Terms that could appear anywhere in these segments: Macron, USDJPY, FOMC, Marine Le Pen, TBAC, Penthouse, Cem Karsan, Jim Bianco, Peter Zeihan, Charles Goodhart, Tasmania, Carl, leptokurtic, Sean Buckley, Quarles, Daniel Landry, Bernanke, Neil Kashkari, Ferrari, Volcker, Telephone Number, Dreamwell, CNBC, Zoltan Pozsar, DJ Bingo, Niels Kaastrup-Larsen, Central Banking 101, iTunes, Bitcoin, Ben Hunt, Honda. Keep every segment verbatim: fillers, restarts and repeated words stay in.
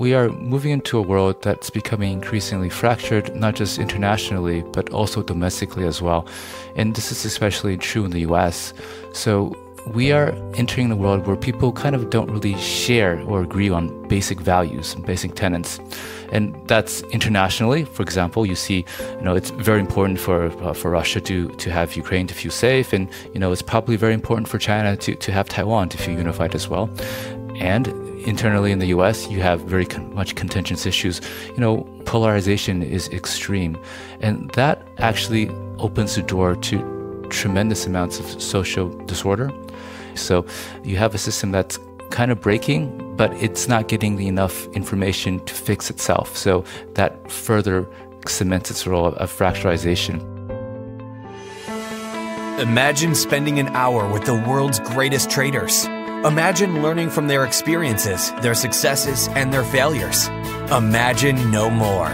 we are moving into a world that's becoming increasingly fractured, not just internationally, but also domestically as well. And this is especially true in the U S. So we are entering a world where people kind of don't really share or agree on basic values and basic tenets. And that's internationally. For example, you see, you know, it's very important for uh, for Russia to to have Ukraine to feel safe, and you know, it's probably very important for China to to have Taiwan to feel unified as well. And internally in the U S, you have very con much contentious issues. You know, polarization is extreme, and that actually opens the door to tremendous amounts of social disorder. So you have a system that's kind of breaking, but it's not getting enough information to fix itself. So that further cements its role of fracturization. Imagine spending an hour with the world's greatest traders. Imagine learning from their experiences, their successes, and their failures. Imagine no more.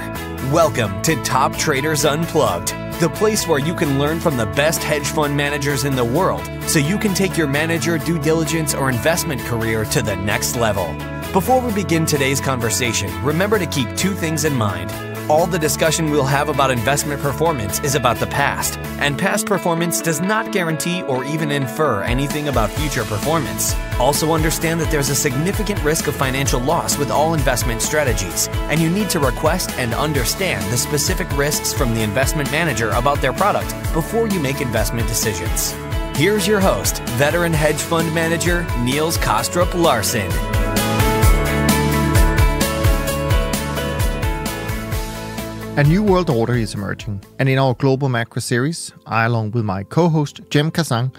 Welcome to Top Traders Unplugged, the place where you can learn from the best hedge fund managers in the world so you can take your manager, due diligence, or investment career to the next level. Before we begin today's conversation, remember to keep two things in mind. All the discussion we'll have about investment performance is about the past, and past performance does not guarantee or even infer anything about future performance. Also understand that there's a significant risk of financial loss with all investment strategies, and you need to request and understand the specific risks from the investment manager about their product before you make investment decisions. Here's your host, veteran hedge fund manager, Niels Kaastrup-Larsen. A new world order is emerging, and in our Global Macro series, I, along with my co-host Cem Karsan,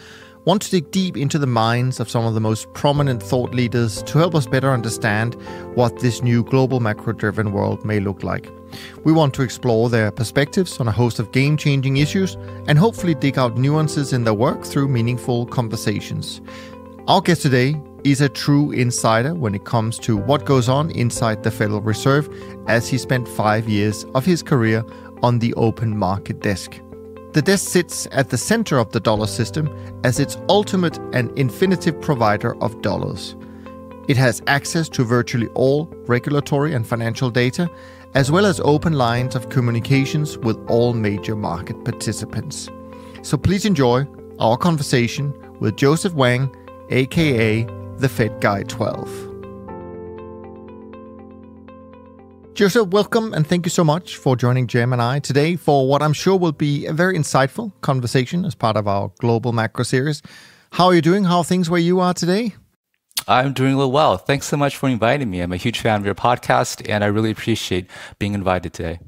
want to dig deep into the minds of some of the most prominent thought leaders to help us better understand what this new global macro-driven world may look like. We want to explore their perspectives on a host of game-changing issues and hopefully dig out nuances in their work through meaningful conversations. Our guest today is a true insider when it comes to what goes on inside the Federal Reserve, as he spent five years of his career on the open market desk. The desk sits at the center of the dollar system as its ultimate and infinitive provider of dollars. It has access to virtually all regulatory and financial data, as well as open lines of communications with all major market participants. So please enjoy our conversation with Joseph Wang, aka The Fed Guy twelve. Joseph, welcome, and thank you so much for joining Cem and I today for what I'm sure will be a very insightful conversation as part of our Global Macro series. How are you doing? How are things where you are today? I'm doing a little well. Thanks so much for inviting me. I'm a huge fan of your podcast, and I really appreciate being invited today.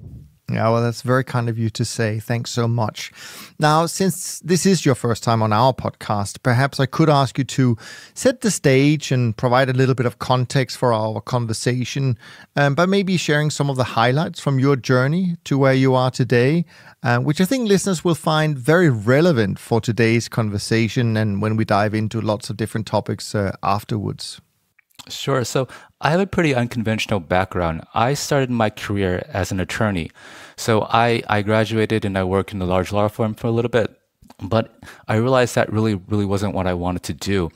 Yeah, well, that's very kind of you to say. Thanks so much. Now, since this is your first time on our podcast, perhaps I could ask you to set the stage and provide a little bit of context for our conversation um, by maybe sharing some of the highlights from your journey to where you are today, uh, which I think listeners will find very relevant for today's conversation and when we dive into lots of different topics uh, afterwards. Sure. So I have a pretty unconventional background. I started my career as an attorney. So I, I graduated and I worked in a large law firm for a little bit, but I realized that really, really wasn't what I wanted to do.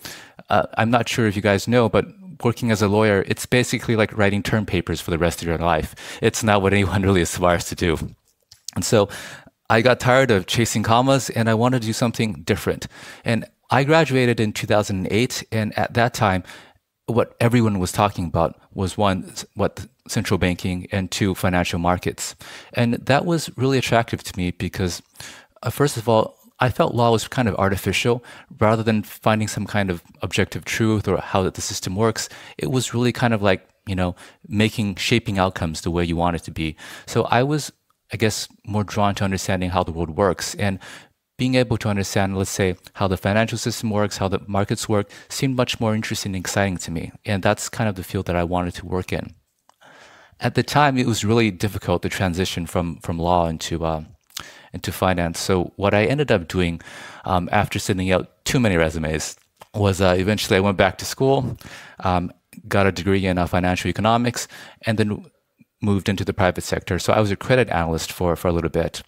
Uh, I'm not sure if you guys know, but working as a lawyer, it's basically like writing term papers for the rest of your life. It's not what anyone really aspires to do. And so I got tired of chasing commas and I wanted to do something different. And I graduated in two thousand eight. And at that time, what everyone was talking about was one, what central banking, and two, financial markets. And that was really attractive to me because, uh, first of all, I felt law was kind of artificial. Rather than finding some kind of objective truth or how the system works, it was really kind of like, you know, making, shaping outcomes the way you want it to be. So I was, I guess, more drawn to understanding how the world works. And being able to understand, let's say, how the financial system works, how the markets work, seemed much more interesting and exciting to me. And that's kind of the field that I wanted to work in. At the time, it was really difficult to transition from, from law into, uh, into finance. So what I ended up doing um, after sending out too many resumes was uh, eventually I went back to school, um, got a degree in uh, financial economics, and then moved into the private sector. So I was a credit analyst for, for a little bit.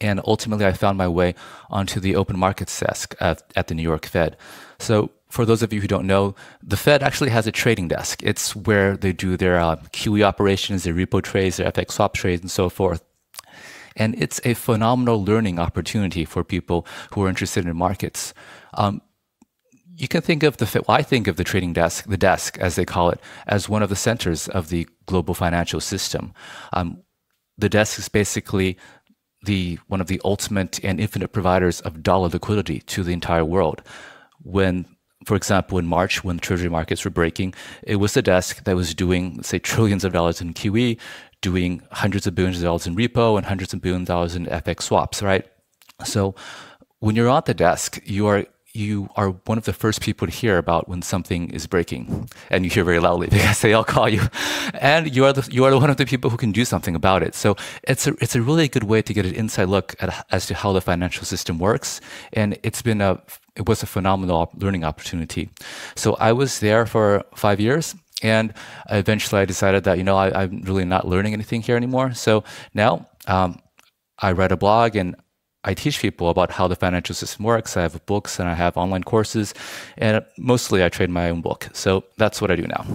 And ultimately, I found my way onto the open markets desk at, at the New York Fed. So for those of you who don't know, the Fed actually has a trading desk. It's where they do their uh, Q E operations, their repo trades, their F X swap trades, and so forth. And it's a phenomenal learning opportunity for people who are interested in markets. Um, you can think of the Fed, well, I think of the trading desk, the desk as they call it, as one of the centers of the global financial system. Um, the desk is basically the one of the ultimate and infinite providers of dollar liquidity to the entire world. When, for example, in March, when the treasury markets were breaking, it was the desk that was doing, say, trillions of dollars in Q E, doing hundreds of billions of dollars in repo and hundreds of billions of dollars in F X swaps, right? So when you're at the desk, you are you are one of the first people to hear about when something is breaking, and you hear very loudly because they all call you, and you are the, you are one of the people who can do something about it. So it's a it's a really good way to get an inside look at, as to how the financial system works, and it's been a it was a phenomenal learning opportunity. So I was there for five years. And eventually I decided that, you know, I, I'm really not learning anything here anymore. So now um, I write a blog and I teach people about how the financial system works. I have books and I have online courses, and mostly I trade my own book. So that's what I do now.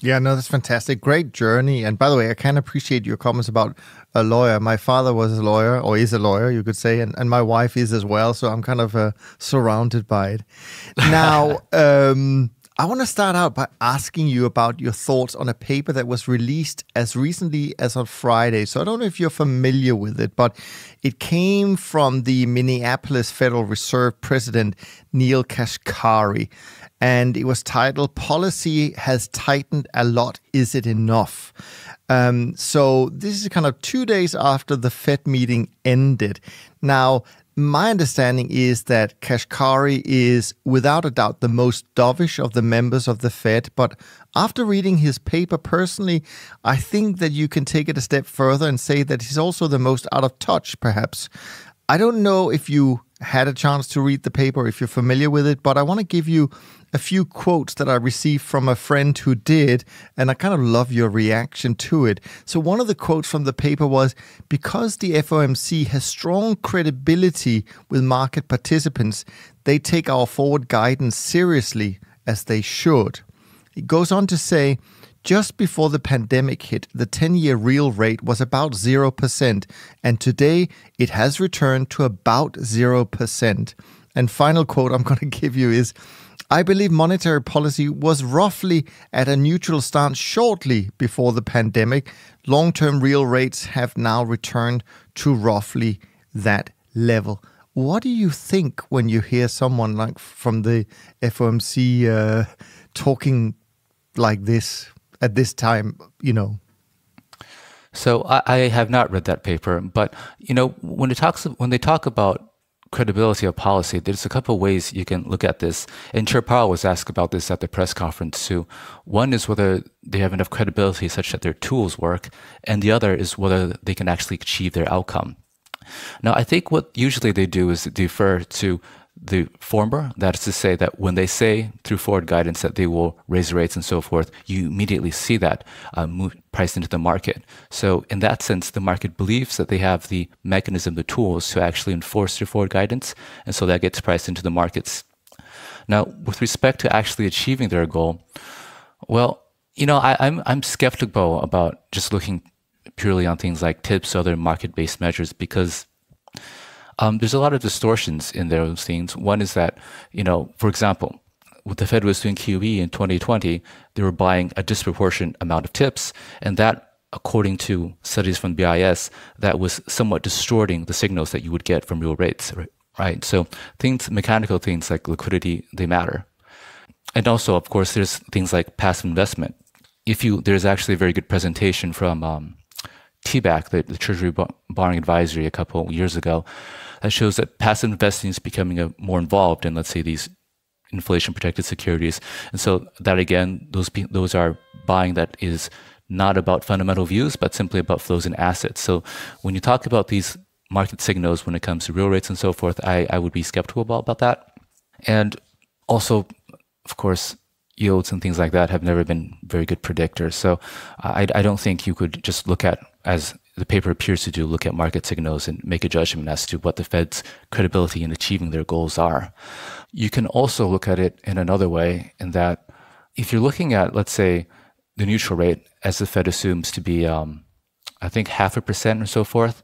Yeah, no, that's fantastic. Great journey. And by the way, I can appreciate your comments about a lawyer. My father was a lawyer, or is a lawyer, you could say, and, and my wife is as well. So I'm kind of uh, surrounded by it. Now, um, I want to start out by asking you about your thoughts on a paper that was released as recently as on Friday. So I don't know if you're familiar with it, but it came from the Minneapolis Federal Reserve President, Neil Kashkari, and it was titled, "Policy Has Tightened a Lot, Is It Enough?" Um, so this is kind of two days after the Fed meeting ended. Now, my understanding is that Kashkari is without a doubt the most dovish of the members of the Fed. But after reading his paper personally, I think that you can take it a step further and say that he's also the most out of touch, perhaps. I don't know if you had a chance to read the paper, if you're familiar with it, but I want to give you a few quotes that I received from a friend who did, and I kind of love your reaction to it. So one of the quotes from the paper was, "Because the F O M C has strong credibility with market participants, they take our forward guidance seriously, as they should." It goes on to say, "Just before the pandemic hit, the ten-year real rate was about zero percent, and today it has returned to about zero percent. And final quote I'm going to give you is, "I believe monetary policy was roughly at a neutral stance shortly before the pandemic. Long-term real rates have now returned to roughly that level." What do you think when you hear someone like from the F O M C uh, talking like this at this time, you know? So I, I have not read that paper, but you know, when it talks when they talk about credibility of policy, there's a couple of ways you can look at this. And Chair Powell was asked about this at the press conference too. One is whether they have enough credibility such that their tools work, and the other is whether they can actually achieve their outcome. Now, I think what usually they do is defer to the former, that is to say that when they say through forward guidance that they will raise rates and so forth, you immediately see that uh, move priced into the market. So in that sense, the market believes that they have the mechanism, the tools to actually enforce their forward guidance, and so that gets priced into the markets. Now, with respect to actually achieving their goal, well, you know, I, I'm, I'm skeptical about just looking purely on things like TIPS or other market-based measures, because Um, there's a lot of distortions in those things. One is that, you know, for example, when the Fed was doing Q E in twenty twenty, they were buying a disproportionate amount of TIPS, and that, according to studies from B I S, that was somewhat distorting the signals that you would get from real rates, right? So things, mechanical things like liquidity, they matter. And also, of course, there's things like passive investment. If you, there's actually a very good presentation from um, T B A C, the, the Treasury Borrowing Advisory, a couple years ago, that shows that passive investing is becoming a, more involved in, let's say, these inflation-protected securities. And so that, again, those those are buying that is not about fundamental views, but simply about flows in assets. So when you talk about these market signals when it comes to real rates and so forth, I, I would be skeptical about, about that. And also, of course, yields and things like that have never been very good predictors. So I, I don't think you could just look at as the paper appears to do, look at market signals and make a judgment as to what the Fed's credibility in achieving their goals are. You can also look at it in another way, in that if you're looking at, let's say, the neutral rate, as the Fed assumes to be, um, I think, half a percent or so forth.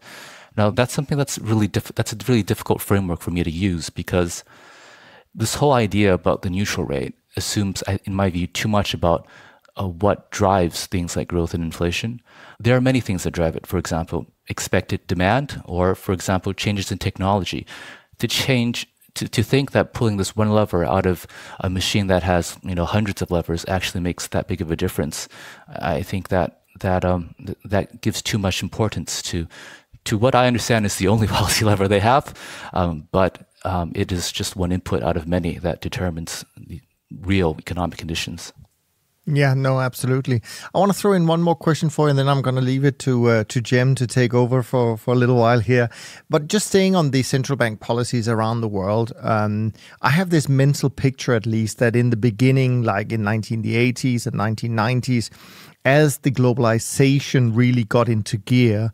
Now, that's something that's really diff that's a really difficult framework for me to use, because this whole idea about the neutral rate assumes, in my view, too much about Uh, what drives things like growth and inflation. There are many things that drive it. For example, expected demand, or for example, changes in technology. To change, to, to think that pulling this one lever out of a machine that has, you know, hundreds of levers actually makes that big of a difference. I think that that um, th that gives too much importance to to what I understand is the only policy lever they have. Um, but um, it is just one input out of many that determines the real economic conditions. Yeah, no, absolutely. I want to throw in one more question for you, and then I'm going to leave it to uh, to Jim to take over for, for a little while here. But just staying on the central bank policies around the world, um, I have this mental picture, at least, that in the beginning, like in nineteen eighties and nineteen nineties, as the globalization really got into gear,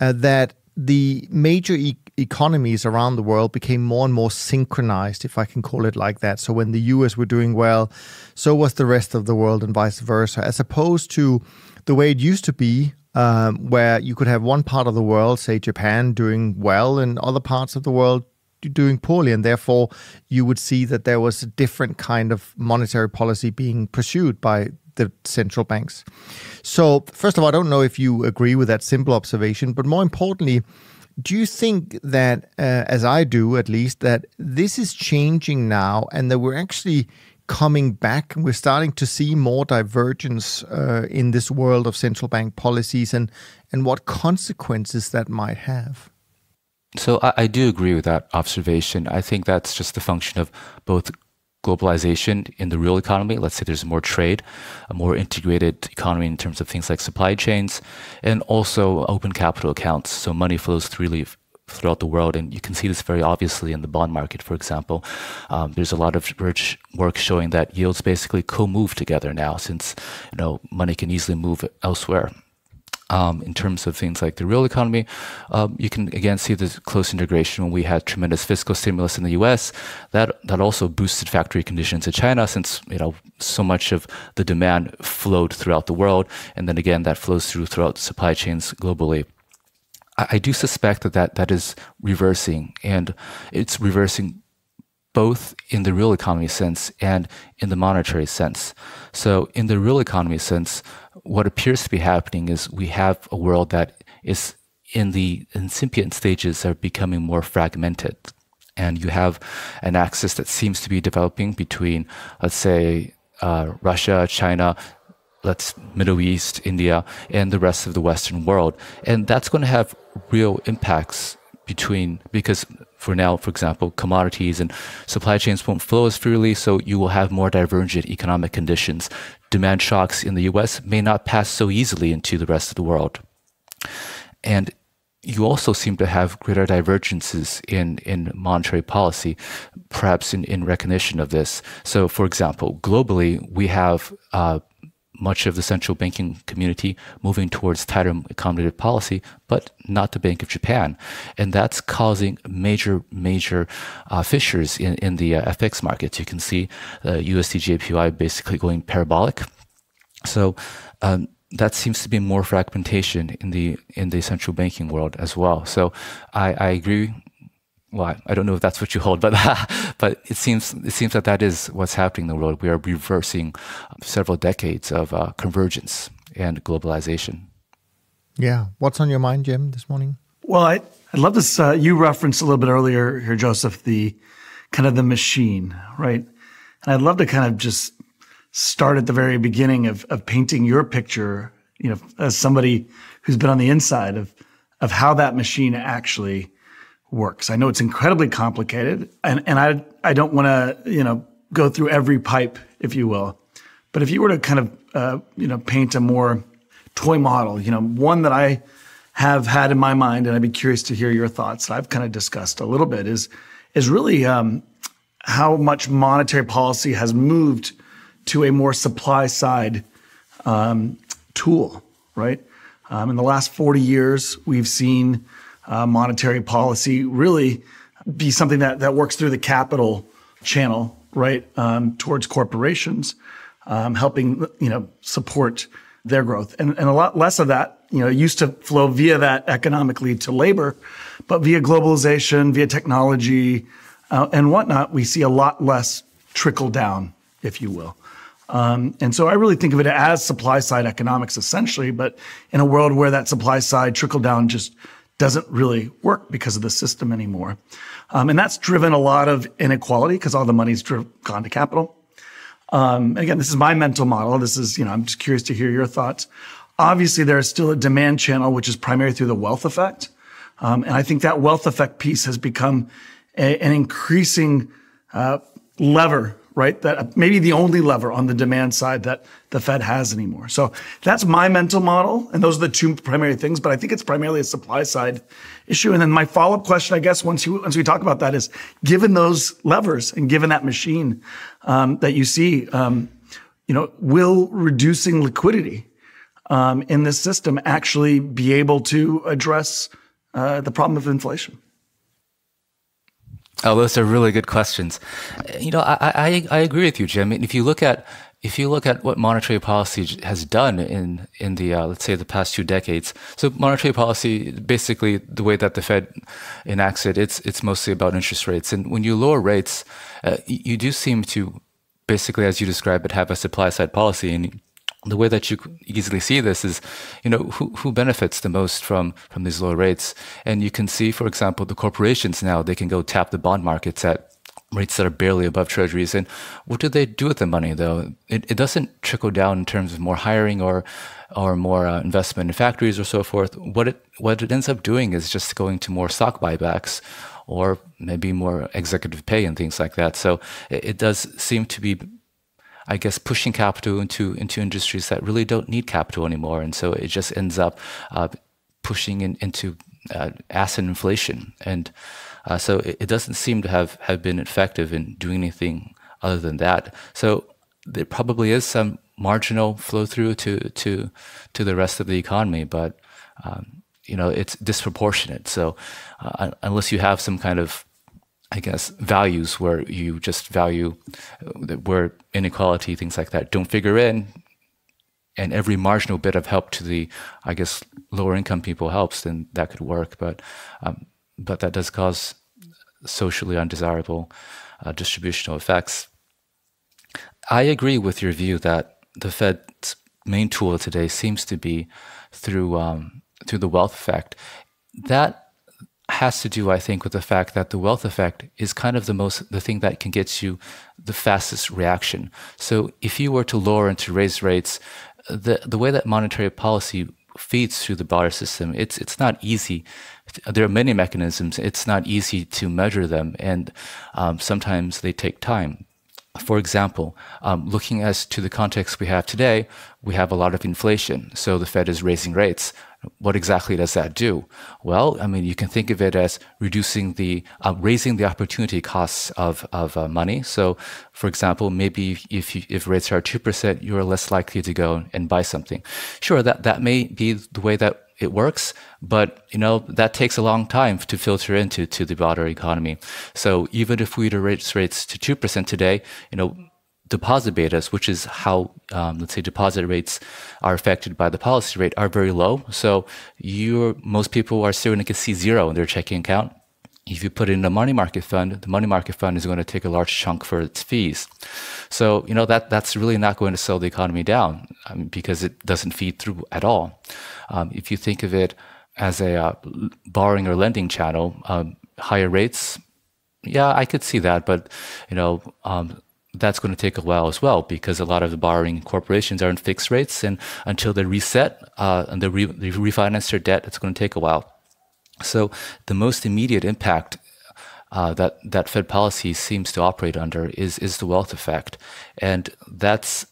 uh, that the major e economies around the world became more and more synchronized, if I can call it like that. So when the U S were doing well, so was the rest of the world, and vice versa, as opposed to the way it used to be, um, where you could have one part of the world, say Japan, doing well and other parts of the world doing poorly, and therefore you would see that there was a different kind of monetary policy being pursued by the central banks. So first of all, I don't know if you agree with that simple observation, but more importantly, do you think that, uh, as I do at least, that this is changing now, and that we're actually coming back and we're starting to see more divergence uh, in this world of central bank policies, and, and what consequences that might have? So I, I do agree with that observation. I think that's just the function of both globalization in the real economy. Let's say there's more trade, a more integrated economy in terms of things like supply chains, and also open capital accounts. So money flows freely throughout the world. And you can see this very obviously in the bond market, for example. Um, there's a lot of work showing that yields basically co-move together now, since, you know, money can easily move elsewhere. Um, in terms of things like the real economy, um, you can again see this close integration. When we had tremendous fiscal stimulus in the U S, that that also boosted factory conditions in China, since, you know, so much of the demand flowed throughout the world, and then again that flows through throughout supply chains globally. I, I do suspect that, that that is reversing, and it's reversing both in the real economy sense and in the monetary sense. So in the real economy sense, what appears to be happening is we have a world that is in the incipient stages of becoming more fragmented. And you have an axis that seems to be developing between, let's say, uh, Russia, China, let's Middle East, India, and the rest of the Western world. And that's going to have real impacts between, because for now, for example, commodities and supply chains won't flow as freely, so you will have more divergent economic conditions. Demand shocks in the U S may not pass so easily into the rest of the world. And you also seem to have greater divergences in, in monetary policy, perhaps in, in recognition of this. So, for example, globally, we have uh, much of the central banking community moving towards tighter accommodative policy, but not the Bank of Japan. And that's causing major, major uh, fissures in, in the uh, F X markets. You can see uh, U S D J P Y basically going parabolic. So um, that seems to be more fragmentation in the in the central banking world as well. So I, I agree. Well, I don't know if that's what you hold, but but it seems it seems that that is what's happening in the world. We are reversing several decades of uh, convergence and globalization. Yeah, what's on your mind, Jim, this morning? Well, I, I'd love this. Uh, you referenced a little bit earlier here, Joseph, the kind of the machine, right? And I'd love to kind of just start at the very beginning of of painting your picture, you know, as somebody who's been on the inside of of how that machine actually works. I know it's incredibly complicated, and, and I I don't want to, you know, go through every pipe, if you will. But if you were to kind of, uh, you know, paint a more toy model, you know, one that I have had in my mind, and I'd be curious to hear your thoughts, I've kind of discussed a little bit, is, is really um, how much monetary policy has moved to a more supply side um, tool, right? Um, in the last forty years, we've seen uh, monetary policy really be something that, that works through the capital channel, right, um, towards corporations, um, helping, you know, support their growth. And, and a lot less of that, you know, used to flow via that economically to labor, but via globalization, via technology uh, and whatnot, we see a lot less trickle down, if you will. Um, and so I really think of it as supply side economics essentially, but in a world where that supply side trickle down just doesn't really work because of the system anymore. Um, and that's driven a lot of inequality because all the money's gone to capital. Um, and again, this is my mental model. This is, you know, I'm just curious to hear your thoughts. Obviously, there is still a demand channel, which is primarily through the wealth effect. Um, and I think that wealth effect piece has become a, an increasing uh, lever, right? That maybe the only lever on the demand side that the Fed has anymore. So that's my mental model. And those are the two primary things, but I think it's primarily a supply side issue. And then my follow-up question, I guess, once you, once we talk about that is, given those levers and given that machine, um, that you see, um, you know, will reducing liquidity, um, in this system actually be able to address, uh, the problem of inflation? Oh, those are really good questions. You know, I, I I agree with you, Jim. If you look at if you look at what monetary policy has done in in the uh, let's say the past two decades, so monetary policy, basically the way that the Fed enacts it, it's it's mostly about interest rates. And when you lower rates, uh, you do seem to basically, as you describe it, have a supply side policy. And the way that you easily see this is, you know, who, who benefits the most from, from these low rates. And you can see, for example, the corporations now, they can go tap the bond markets at rates that are barely above treasuries. And what do they do with the money, though? It, it doesn't trickle down in terms of more hiring or, or more uh, investment in factories or so forth. What it, what it ends up doing is just going to more stock buybacks or maybe more executive pay and things like that. So it, it does seem to be, I guess, pushing capital into into industries that really don't need capital anymore, and so it just ends up uh, pushing in, into uh, asset inflation, and uh, so it, it doesn't seem to have have been effective in doing anything other than that. So there probably is some marginal flow through to to to the rest of the economy, but um, you know, it's disproportionate. So uh, unless you have some kind of, I guess, values where you just value, where inequality, things like that don't figure in, and every marginal bit of help to the, I guess, lower income people helps, then that could work. But um, but that does cause socially undesirable uh, distributional effects. I agree with your view that the Fed's main tool today seems to be through um, through the wealth effect. That has to do, I think, with the fact that the wealth effect is kind of the most, the thing that can get you the fastest reaction. So if you were to lower and to raise rates, the the way that monetary policy feeds through the broader system, it's it's not easy. There are many mechanisms. It's not easy to measure them, and um, sometimes they take time. For example, um, looking as to the context we have today, we have a lot of inflation. So the Fed is raising rates. What exactly does that do? Well, I mean, you can think of it as reducing the, uh, raising the opportunity costs of, of uh, money. So, for example, maybe if, you, if rates are two percent, you're less likely to go and buy something. Sure, that, that may be the way that it works, but, you know, that takes a long time to filter into to the broader economy. So even if we were to raise rates to two percent today, you know, deposit betas, which is how, um, let's say, deposit rates are affected by the policy rate, are very low. So you're, most people are still going to see zero in their checking account. If you put in a money market fund, the money market fund is going to take a large chunk for its fees. So, you know, that that's really not going to slow the economy down, I mean, because it doesn't feed through at all. Um, if you think of it as a uh, borrowing or lending channel, um, higher rates, yeah, I could see that. But, you know, um, that's going to take a while as well, because a lot of the borrowing corporations are in fixed rates, and until they reset uh, and they, re they refinance their debt, it's going to take a while. So the most immediate impact uh, that that Fed policy seems to operate under is is the wealth effect, and that's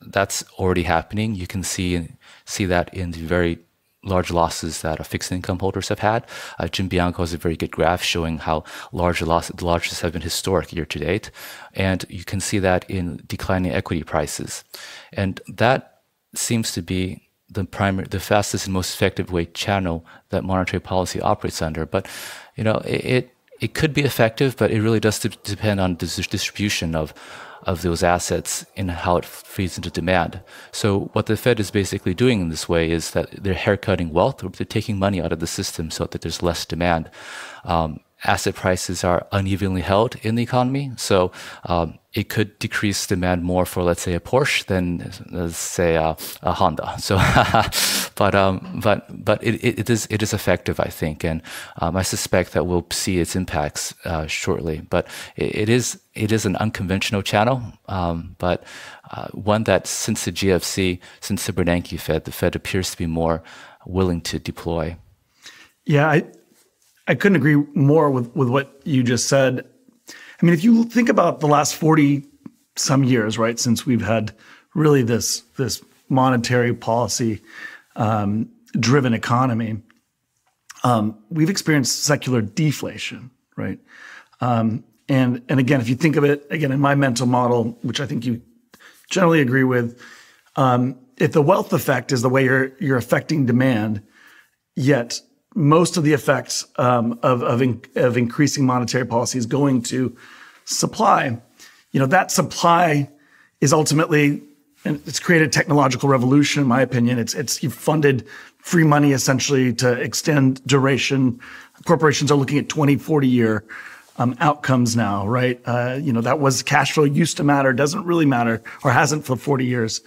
that's already happening. You can see see that in the very large losses that uh, fixed income holders have had. Uh, Jim Bianco has a very good graph showing how large losses, the largest have been historic year to date, and you can see that in declining equity prices, and that seems to be the primary, the fastest and most effective way channel that monetary policy operates under. But you know, it it, it could be effective, but it really does depend on the distribution of of those assets and how it feeds into demand. So what the Fed is basically doing in this way is that they're haircutting wealth, or they're taking money out of the system so that there's less demand. Um, asset prices are unevenly held in the economy, so um, it could decrease demand more for, let's say, a Porsche than, let's say, a, a Honda. So, but um, but but it, it is it is effective, I think, and um, I suspect that we'll see its impacts uh, shortly. But it, it is it is an unconventional channel, um, but uh, one that since the G F C, since the Bernanke Fed, the Fed appears to be more willing to deploy. Yeah, I I couldn't agree more with with what you just said. I mean, if you think about the last forty some years, right, since we've had really this, this monetary policy um, driven economy, um, we've experienced secular deflation, right? Um, and, and again, if you think of it, again, in my mental model, which I think you generally agree with, um, if the wealth effect is the way you're, you're affecting demand, yet most of the effects um, of of, in, of increasing monetary policy is going to supply. You know, that supply is ultimately, and it's created technological revolution, in my opinion. It's it's you've funded free money essentially to extend duration. Corporations are looking at twenty, forty year um, outcomes now, right? Uh, you know, that was cash flow used to matter, doesn't really matter, or hasn't for forty years.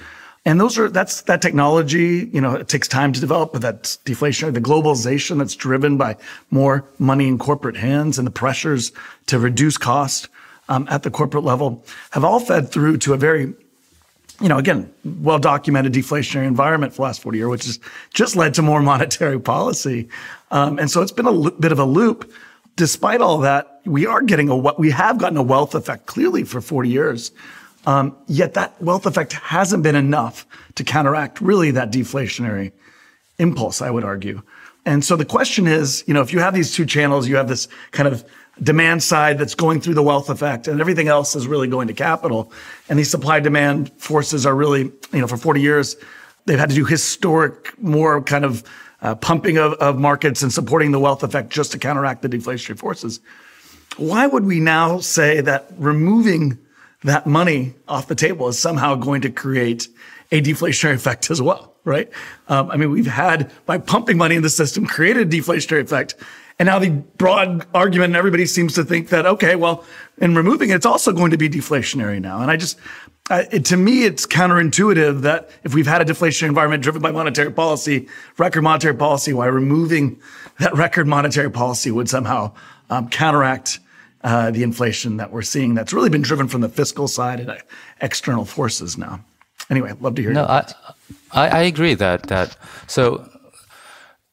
And those are, that's, that technology, you know, it takes time to develop, but that's deflation, the globalization that's driven by more money in corporate hands and the pressures to reduce cost, um, at the corporate level have all fed through to a very, you know, again, well-documented deflationary environment for the last forty years, which has just led to more monetary policy. Um, and so it's been a bit of a loop. Despite all that, we are getting a, we have gotten a wealth effect clearly for forty years. Um, yet that wealth effect hasn't been enough to counteract really that deflationary impulse, I would argue. And so the question is, you know, if you have these two channels, you have this kind of demand side that's going through the wealth effect and everything else is really going to capital. And these supply demand forces are really, you know, for forty years, they've had to do historic, more kind of uh, pumping of, of markets and supporting the wealth effect just to counteract the deflationary forces. Why would we now say that removing that money off the table is somehow going to create a deflationary effect as well, right? Um, I mean, we've had, by pumping money in the system, created a deflationary effect. And now the broad argument, and everybody seems to think that, okay, well, in removing it, it's also going to be deflationary now. And I just, I, it, to me, it's counterintuitive that if we've had a deflationary environment driven by monetary policy, record monetary policy, why removing that record monetary policy would somehow um, counteract Uh, the inflation that we're seeing that's really been driven from the fiscal side and uh, external forces now. Anyway, I'd love to hear no, your thoughts. I, I agree that that so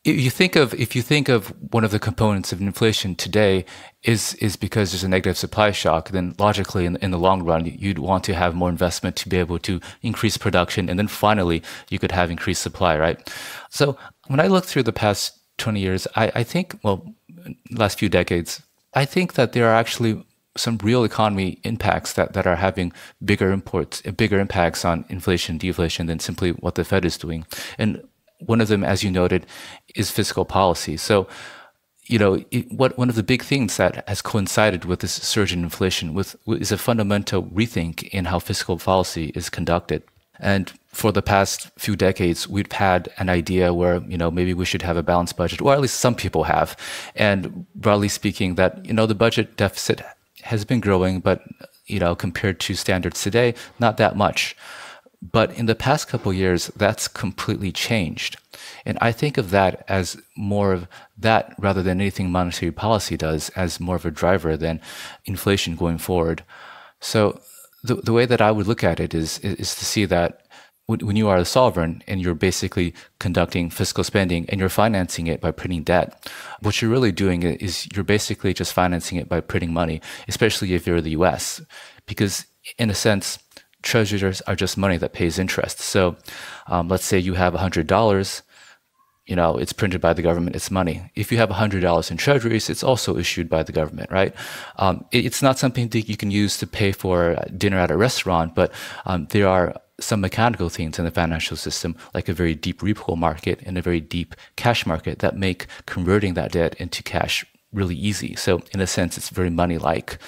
if you think of if you think of one of the components of inflation today is is because there's a negative supply shock, then logically in, in the long run you'd want to have more investment to be able to increase production, and then finally you could have increased supply, right? So when I look through the past twenty years, I, I think well last few decades, I think that there are actually some real economy impacts that, that are having bigger imports, bigger impacts on inflation, deflation than simply what the Fed is doing. And one of them, as you noted, is fiscal policy. So, you know, it, what one of the big things that has coincided with this surge in inflation with, is a fundamental rethink in how fiscal policy is conducted. And for the past few decades, we've had an idea where, you know, maybe we should have a balanced budget, or at least some people have. And broadly speaking, that, you know, the budget deficit has been growing, but, you know, compared to standards today, not that much. But in the past couple of years, that's completely changed. And I think of that as more of that rather than anything monetary policy does, as more of a driver than inflation going forward. So The, the way that I would look at it is, is, is to see that when, when you are a sovereign and you're basically conducting fiscal spending and you're financing it by printing debt, what you're really doing is you're basically just financing it by printing money, especially if you're the U S, because in a sense, treasuries are just money that pays interest. So um, let's say you have one hundred dollars, you know, it's printed by the government, it's money. If you have one hundred dollars in treasuries, it's also issued by the government, right? Um, it, it's not something that you can use to pay for dinner at a restaurant, but um, there are some mechanical things in the financial system, like a very deep repo market and a very deep cash market, that make converting that debt into cash really easy. So in a sense, it's very money-like.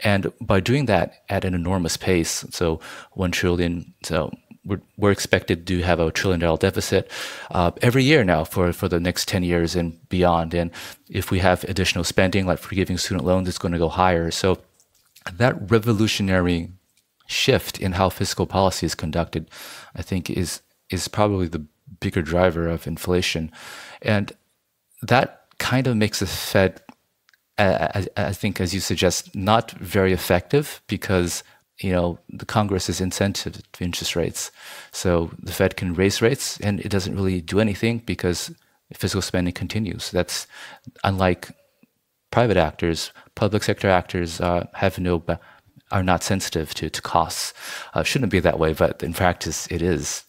And by doing that at an enormous pace, so one trillion, so we're, we're expected to have a trillion dollar deficit uh, every year now for, for the next ten years and beyond. And if we have additional spending, like forgiving student loans, it's going to go higher. So that revolutionary shift in how fiscal policy is conducted, I think, is is probably the bigger driver of inflation. And that kind of makes the Fed, I, I think, as you suggest, not very effective, because, you know, the Congress is insensitive to interest rates. So the Fed can raise rates and it doesn't really do anything because fiscal spending continues. That's unlike private actors. Public sector actors uh, have no... are not sensitive to, to costs. Uh, shouldn't be that way, but in practice it is.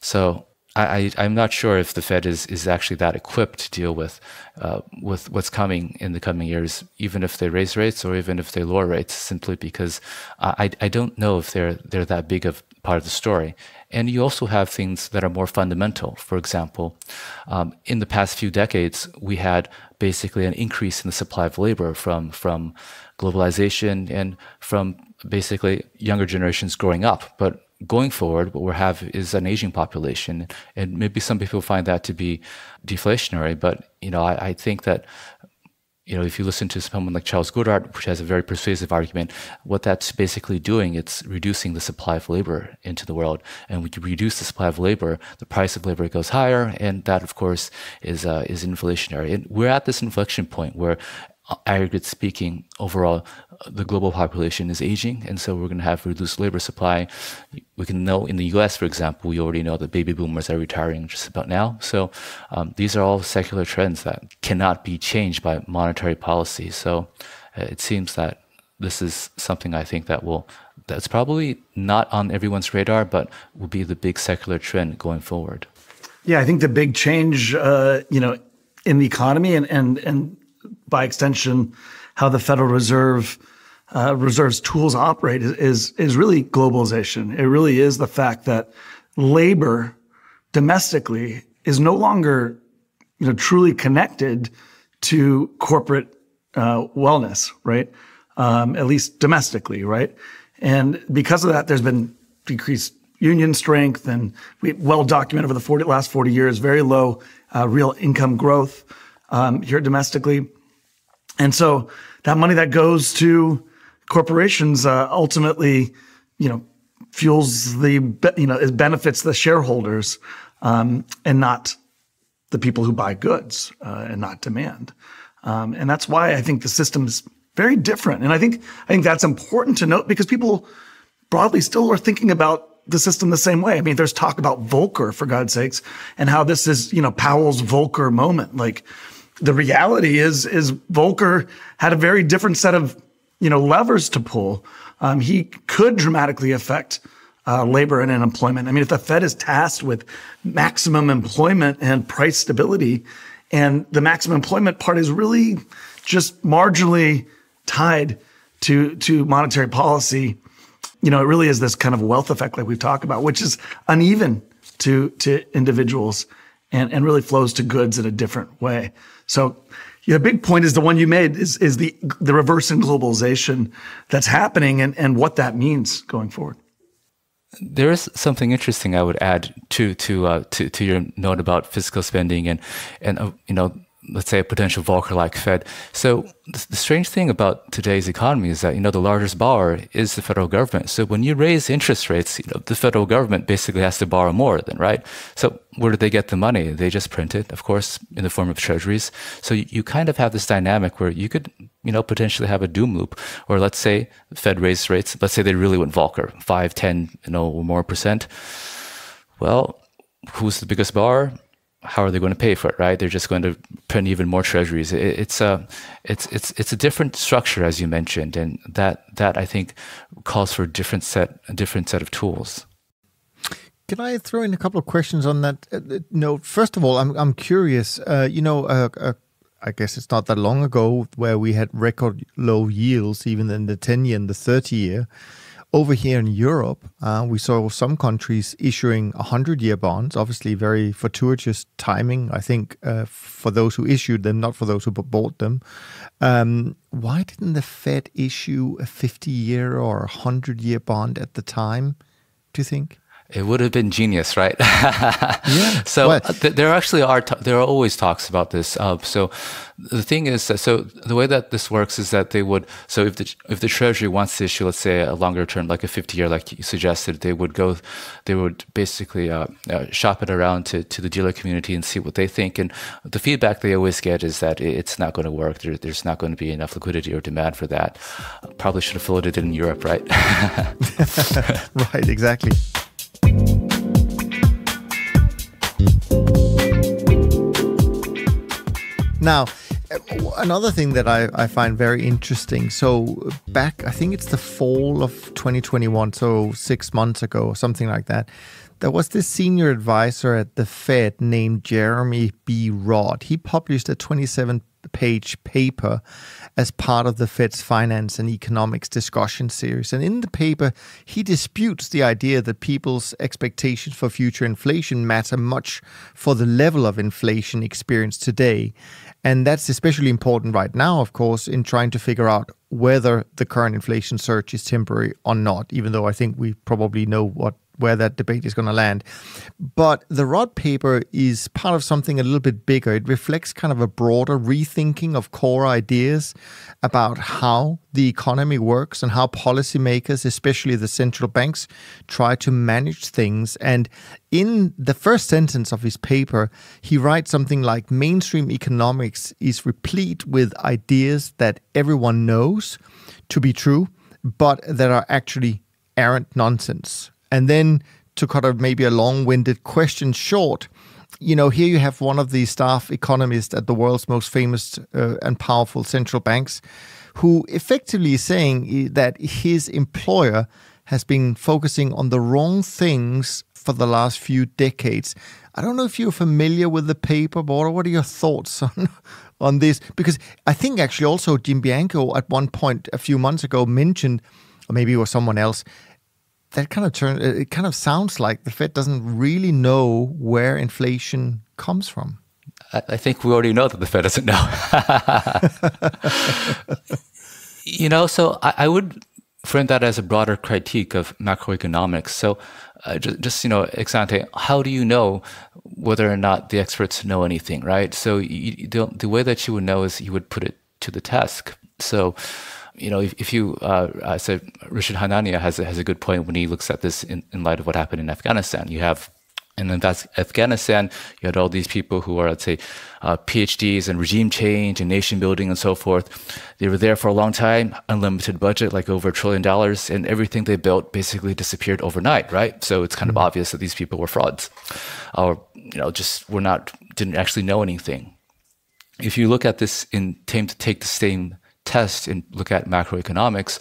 So I, I, I'm not sure if the Fed is, is actually that equipped to deal with, uh, with what's coming in the coming years, even if they raise rates or even if they lower rates, simply because I, I don't know if they're, they're that big of part of the story. And you also have things that are more fundamental. For example, um, in the past few decades, we had basically an increase in the supply of labor from, from globalization and from basically younger generations growing up. But going forward, what we have is an aging population, and maybe some people find that to be deflationary. But you know, I, I think that you know, if you listen to someone like Charles Goodhart, which has a very persuasive argument, what that's basically doing, it's reducing the supply of labor into the world. And when you reduce the supply of labor, the price of labor goes higher, and that, of course, is uh, is inflationary. And we're at this inflection point where, aggregate speaking, overall, the global population is aging, and so we're going to have reduced labor supply. We can know in the U S, for example, we already know that baby boomers are retiring just about now. So um, these are all secular trends that cannot be changed by monetary policy. So uh, it seems that this is something I think that will, that's probably not on everyone's radar, but will be the big secular trend going forward. Yeah, I think the big change, uh, you know, in the economy and and and. by extension, how the Federal Reserve uh, Reserve's tools operate is, is is really globalization. It really is the fact that labor domestically is no longer, you know, truly connected to corporate uh, wellness, right? Um, at least domestically, right? And because of that, there's been decreased union strength, and we well documented over the forty, last forty years, very low uh, real income growth um, here domestically. And so that money that goes to corporations uh, ultimately, you know, fuels the, you know, it benefits the shareholders um, and not the people who buy goods uh, and not demand. Um, and that's why I think the system is very different. And I think I think that's important to note, because people broadly still are thinking about the system the same way. I mean, there's talk about Volcker, for God's sakes, and how this is, you know, Powell's Volcker moment, like. The reality is, is Volcker had a very different set of, you know, levers to pull. Um, he could dramatically affect uh, labor and unemployment. I mean, if the Fed is tasked with maximum employment and price stability, and the maximum employment part is really just marginally tied to to monetary policy, you know, it really is this kind of wealth effect like we've talked about, which is uneven to to individuals, and and really flows to goods in a different way. So the, you know, big point is the one you made is, is the, the reverse in globalization that's happening, and, and what that means going forward. There is something interesting I would add to to uh, to, to your note about fiscal spending and and uh, you know, let's say a potential Volcker-like Fed. So the strange thing about today's economy is that, you know, the largest borrower is the federal government. So when you raise interest rates, you know, the federal government basically has to borrow more than, right? So where do they get the money? They just print it, of course, in the form of treasuries. So you, you kind of have this dynamic where you could, you know, potentially have a doom loop, or let's say the Fed raised rates. Let's say they really went Volcker, five, ten, you know, or more percent. Well, who's the biggest borrower? How are they going to pay for it, right? They're just going to print even more treasuries. It, it's a, it's it's it's a different structure, as you mentioned, and that that I think calls for a different set a different set of tools. Can I throw in a couple of questions on that uh, note? First of all, I'm I'm curious. Uh, you know, uh, uh, I guess it's not that long ago where we had record low yields, even in the ten year and the thirty year. Over here in Europe, uh, we saw some countries issuing hundred year bonds, obviously very fortuitous timing, I think, uh, for those who issued them, not for those who bought them. Um, why didn't the Fed issue a fifty year or hundred year bond at the time, do you think? It would have been genius, right? Yeah. So th there actually are t there are always talks about this. Uh, so the thing is, so the way that this works is that they would. So if the if the Treasury wants to issue, let's say, a longer term, like a fifty year, like you suggested, they would go, they would basically uh, uh, shop it around to to the dealer community and see what they think. And the feedback they always get is that it's not going to work. There, there's not going to be enough liquidity or demand for that. Probably should have floated it in Europe, right? Right. Exactly. Now, another thing that I, I find very interesting, so back, I think it's the fall of twenty twenty-one, so six months ago or something like that, there was this senior advisor at the Fed named Jeremy B. Rod. He published a twenty-seven page paper as part of the Fed's finance and economics discussion series. And in the paper, he disputes the idea that people's expectations for future inflation matter much for the level of inflation experienced today. And that's especially important right now, of course, in trying to figure out whether the current inflation surge is temporary or not, even though I think we probably know what where that debate is going to land. But the Rod paper is part of something a little bit bigger. It reflects kind of a broader rethinking of core ideas about how the economy works and how policymakers, especially the central banks, try to manage things. And in the first sentence of his paper, he writes something like, mainstream economics is replete with ideas that everyone knows to be true, but that are actually arrant nonsense. And then to cut a, maybe a long-winded question short, you know, here you have one of the staff economists at the world's most famous uh, and powerful central banks, who effectively is saying that his employer has been focusing on the wrong things for the last few decades. I don't know if you're familiar with the paper, Bora. What are your thoughts on on this? Because I think actually also Jim Bianco at one point a few months ago mentioned, or maybe it was someone else, that kind of turn, it kind of sounds like the Fed doesn't really know where inflation comes from. I think we already know that the Fed doesn't know. You know, so I, I would frame that as a broader critique of macroeconomics. So uh, just, just, you know, ex ante, how do you know whether or not the experts know anything, right? So you, you don't, the way that you would know is you would put it to the test. So, you know, if, if you, uh, I said Richard Hanania has a, has a good point when he looks at this in, in light of what happened in Afghanistan. You have, and in Afghanistan, you had all these people who are, let's say, uh, PhDs in regime change and nation building and so forth. They were there for a long time, unlimited budget, like over a trillion dollars, and everything they built basically disappeared overnight, right? So it's kind mm-hmm. of obvious that these people were frauds, or, you know, just were not, didn't actually know anything. If you look at this in time to take the same test and look at macroeconomics,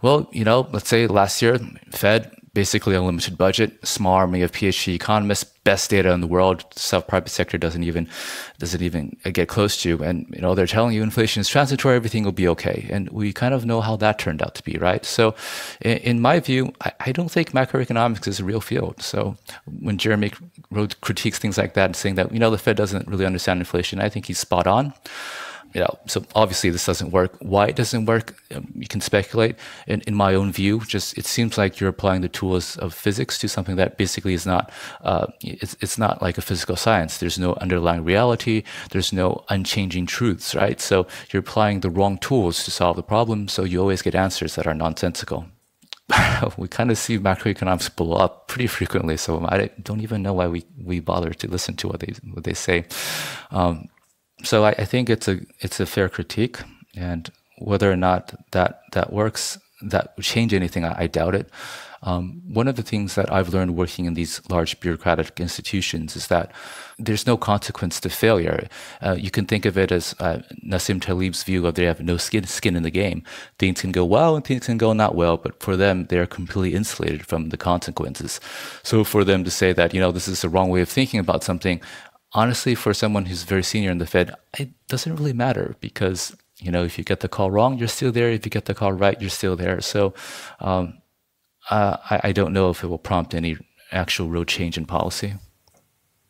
well, you know, let's say last year, Fed, basically unlimited budget, small army of PhD economists, best data in the world, self-private sector doesn't even doesn't even get close to. And, you know, they're telling you inflation is transitory, everything will be okay. And we kind of know how that turned out to be, right? So in, in my view, I, I don't think macroeconomics is a real field. So when Jeremy Rod critiques things like that and saying that, you know, the Fed doesn't really understand inflation, I think he's spot on. You know, so obviously this doesn't work. Why it doesn't work, you can speculate. In, in my own view, just it seems like you're applying the tools of physics to something that basically is not, uh, it's, it's not like a physical science. There's no underlying reality. There's no unchanging truths, right? So you're applying the wrong tools to solve the problem, so you always get answers that are nonsensical. We kind of see macroeconomics blow up pretty frequently, so I don't even know why we, we bother to listen to what they, what they say. Um, So I, I think it's a it's a fair critique, and whether or not that that works, that would change anything. I, I doubt it. Um, one of the things that I've learned working in these large bureaucratic institutions is that there's no consequence to failure. Uh, you can think of it as uh, Nassim Taleb's view of they have no skin, skin in the game. Things can go well and things can go not well, but for them, they're completely insulated from the consequences. So for them to say that, you know, this is the wrong way of thinking about something, honestly, for someone who's very senior in the Fed, it doesn't really matter because, you know, if you get the call wrong, you're still there. If you get the call right, you're still there. So um, uh, I, I don't know if it will prompt any actual real change in policy.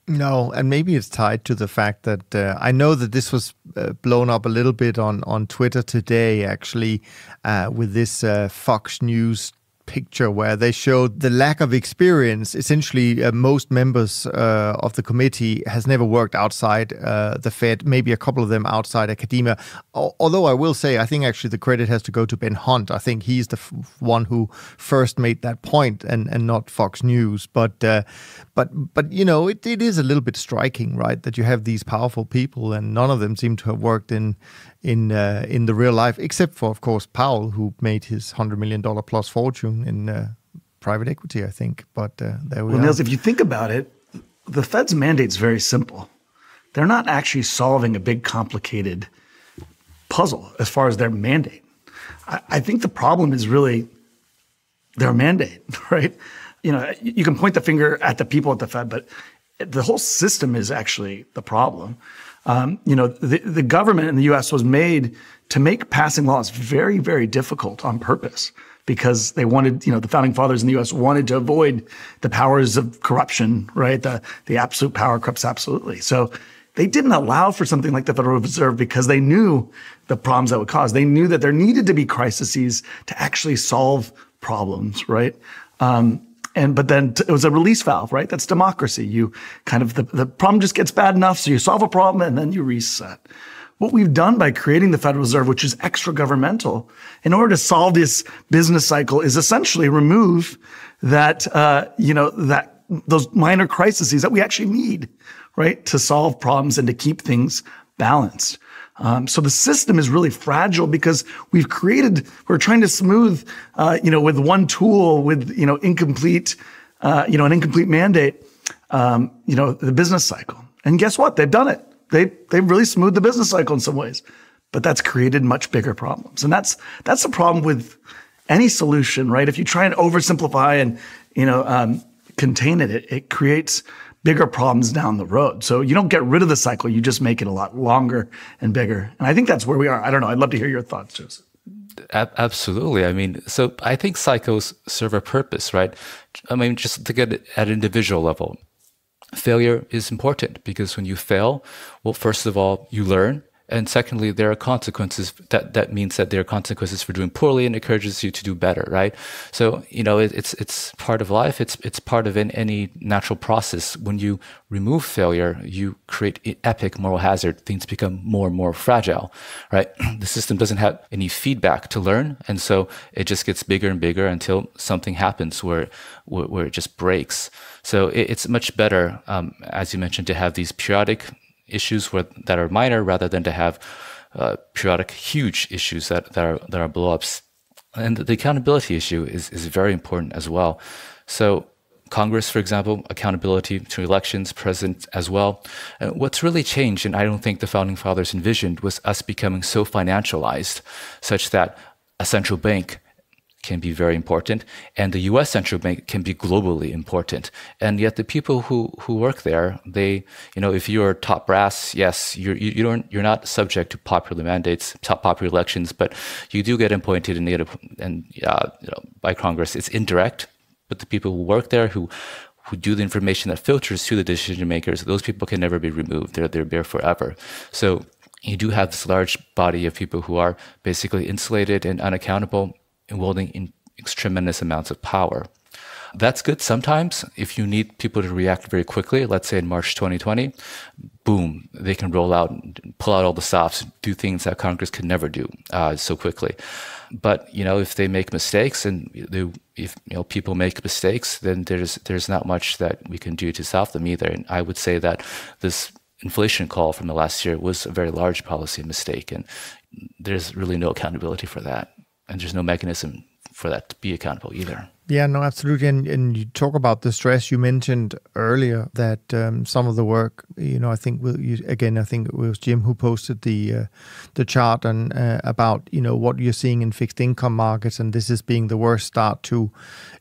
No, and maybe it's tied to the fact that uh, I know that this was uh, blown up a little bit on, on Twitter today, actually, uh, with this uh, Fox News picture where they showed the lack of experience. Essentially, uh, most members uh, of the committee has never worked outside uh, the Fed, maybe a couple of them outside academia. O although I will say, I think actually the credit has to go to Ben Hunt. I think he's the f one who first made that point and, and not Fox News. But, uh, but, but you know, it, it is a little bit striking, right, that you have these powerful people and none of them seem to have worked in in uh, in the real life, except for, of course, Powell, who made his one hundred million dollar plus fortune in uh, private equity, I think. But uh, there we well, are. Niels, if you think about it, the Fed's mandate's very simple. They're not actually solving a big, complicated puzzle as far as their mandate. I, I think the problem is really their mandate, right? You know, you can point the finger at the people at the Fed, but the whole system is actually the problem. Um, you know, the, the government in the U S was made to make passing laws very, very difficult on purpose because they wanted, you know, the founding fathers in the U S wanted to avoid the powers of corruption, right? The, the absolute power corrupts absolutely. So they didn't allow for something like the Federal Reserve because they knew the problems that would cause. They knew that there needed to be crises to actually solve problems, right? Um, And, but then it was a release valve, right? That's democracy. You kind of, the, the problem just gets bad enough. So you solve a problem and then you reset. What we've done by creating the Federal Reserve, which is extra governmental, in order to solve this business cycle is essentially remove that, uh, you know, that those minor crises that we actually need, right? To solve problems and to keep things balanced. Um, so the system is really fragile because we've created, we're trying to smooth, uh, you know, with one tool, with, you know, incomplete, uh, you know, an incomplete mandate, um, you know, the business cycle. And guess what? They've done it. They, they've really smoothed the business cycle in some ways, but that's created much bigger problems. And that's, that's the problem with any solution, right? If you try and oversimplify and, you know, um, contain it, it, it creates bigger problems down the road. So you don't get rid of the cycle, you just make it a lot longer and bigger. And I think that's where we are. I don't know, I'd love to hear your thoughts, Joseph. Absolutely. I mean, so I think cycles serve a purpose, right? I mean, just to get it at an individual level, failure is important because when you fail, well, first of all, you learn. And secondly, there are consequences. That, that means that there are consequences for doing poorly and encourages you to do better, right? So, you know, it, it's it's part of life. It's it's part of in any natural process. When you remove failure, you create epic moral hazard. Things become more and more fragile, right? The system doesn't have any feedback to learn. And so it just gets bigger and bigger until something happens where, where, where it just breaks. So it, it's much better, um, as you mentioned, to have these periodic issues where, that are minor rather than to have uh, periodic huge issues that, that are, that are blow-ups. And the accountability issue is, is very important as well. So Congress, for example, accountability to elections, president as well. Uh, what's really changed, and I don't think the Founding Fathers envisioned, was us becoming so financialized such that a central bank can be very important, and the U S central bank can be globally important. And yet, the people who who work there, they, you know, if you're top brass, yes, you're you don't you're not subject to popular mandates, top popular elections, but you do get appointed and native and uh, you know, by Congress. It's indirect, but the people who work there, who who do the information that filters to the decision makers, those people can never be removed. They're they're there forever. So you do have this large body of people who are basically insulated and unaccountable, wielding in tremendous amounts of power. That's good sometimes. If you need people to react very quickly, let's say in March twenty twenty, boom, they can roll out and pull out all the stops, do things that Congress could never do uh, so quickly. But you know, if they make mistakes, and they, if you know people make mistakes, then there's there's not much that we can do to solve them either. And I would say that this inflation call from the last year was a very large policy mistake, and there's really no accountability for that. And there's no mechanism for that to be accountable either. Yeah, no, absolutely. And, and you talk about the stress. You mentioned earlier that um, some of the work, you know, I think, we'll, you, again, I think it was Jim who posted the uh, the chart and uh, about, you know, what you're seeing in fixed income markets. And this is being the worst start to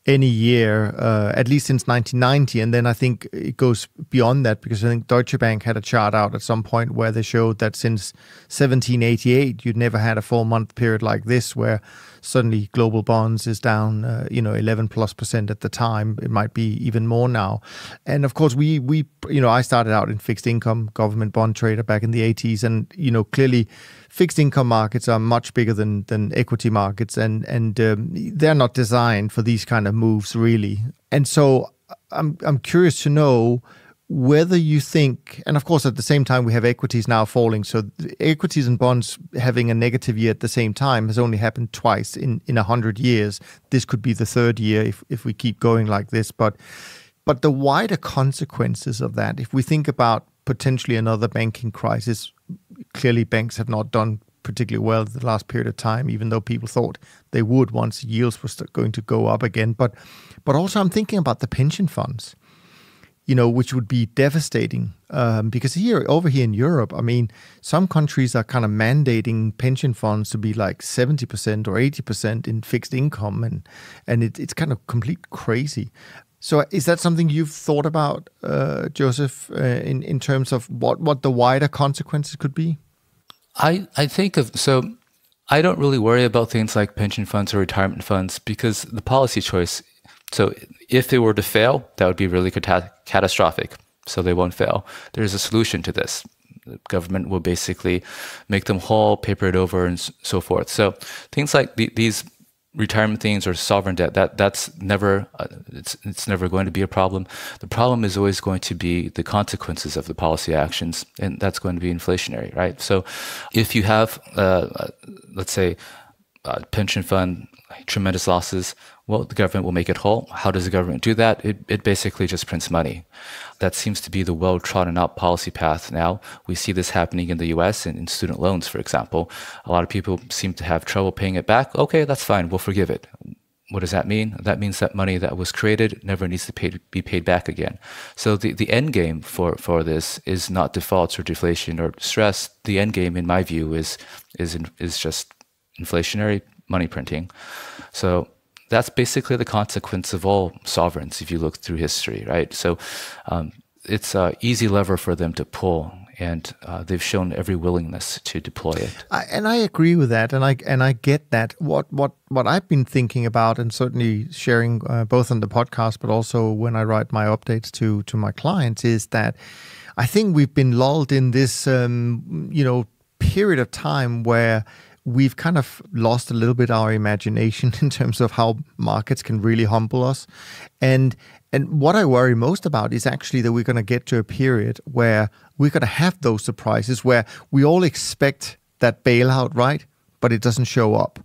any year, uh, at least since nineteen ninety. And then I think it goes beyond that, because I think Deutsche Bank had a chart out at some point where they showed that since seventeen eighty-eight, you'd never had a four-month period like this where suddenly global bonds is down, uh, you know, eleven plus percent at the time. It might be even more now. And of course, we, we, you know, I started out in fixed income, government bond trader back in the eighties. And, you know, clearly fixed income markets are much bigger than, than equity markets. And, and um, they're not designed for these kind of moves, really. And so I'm, I'm curious to know whether you think, and of course, at the same time, we have equities now falling. So equities and bonds having a negative year at the same time has only happened twice in, in a hundred years. This could be the third year if, if we keep going like this. But, but the wider consequences of that, if we think about potentially another banking crisis, clearly banks have not done particularly well the last period of time, even though people thought they would once yields were going to go up again. But, but also I'm thinking about the pension funds, you know, which would be devastating, um, because here, over here in Europe, I mean, some countries are kind of mandating pension funds to be like seventy percent or eighty percent in fixed income, and and it, it's kind of complete crazy. So is that something you've thought about, uh, Joseph, uh, in, in terms of what, what the wider consequences could be? I, I think of, so I don't really worry about things like pension funds or retirement funds, because the policy choice, so if it were to fail, that would be really cat catastrophic. So they won't fail. There's a solution to this. The government will basically make them whole, paper it over, and so forth. So things like the, these retirement things or sovereign debt, that that's never uh, it's it's never going to be a problem. The problem is always going to be the consequences of the policy actions, and that's going to be inflationary, right? So if you have, uh, let's say, a pension fund, tremendous losses, well, the government will make it whole. How does the government do that? It, it basically just prints money. That seems to be the well-trodden out policy path now. We see this happening in the U S and in student loans, for example. A lot of people seem to have trouble paying it back. Okay, that's fine. We'll forgive it. What does that mean? That means that money that was created never needs to pay, be paid back again. So the, the end game for, for this is not defaults or deflation or stress. The end game, in my view, is, is, is just inflationary money printing. So that's basically the consequence of all sovereigns if you look through history, right? So um, it's an easy lever for them to pull, and uh, they've shown every willingness to deploy it. I, and I agree with that, and I and I get that. What what what I've been thinking about, and certainly sharing uh, both on the podcast, but also when I write my updates to to my clients, is that I think we've been lulled in this um, you know, period of time where we've kind of lost a little bit our imagination in terms of how markets can really humble us. And and what I worry most about is actually that we're going to get to a period where we're going to have those surprises where we all expect that bailout, right? But it doesn't show up.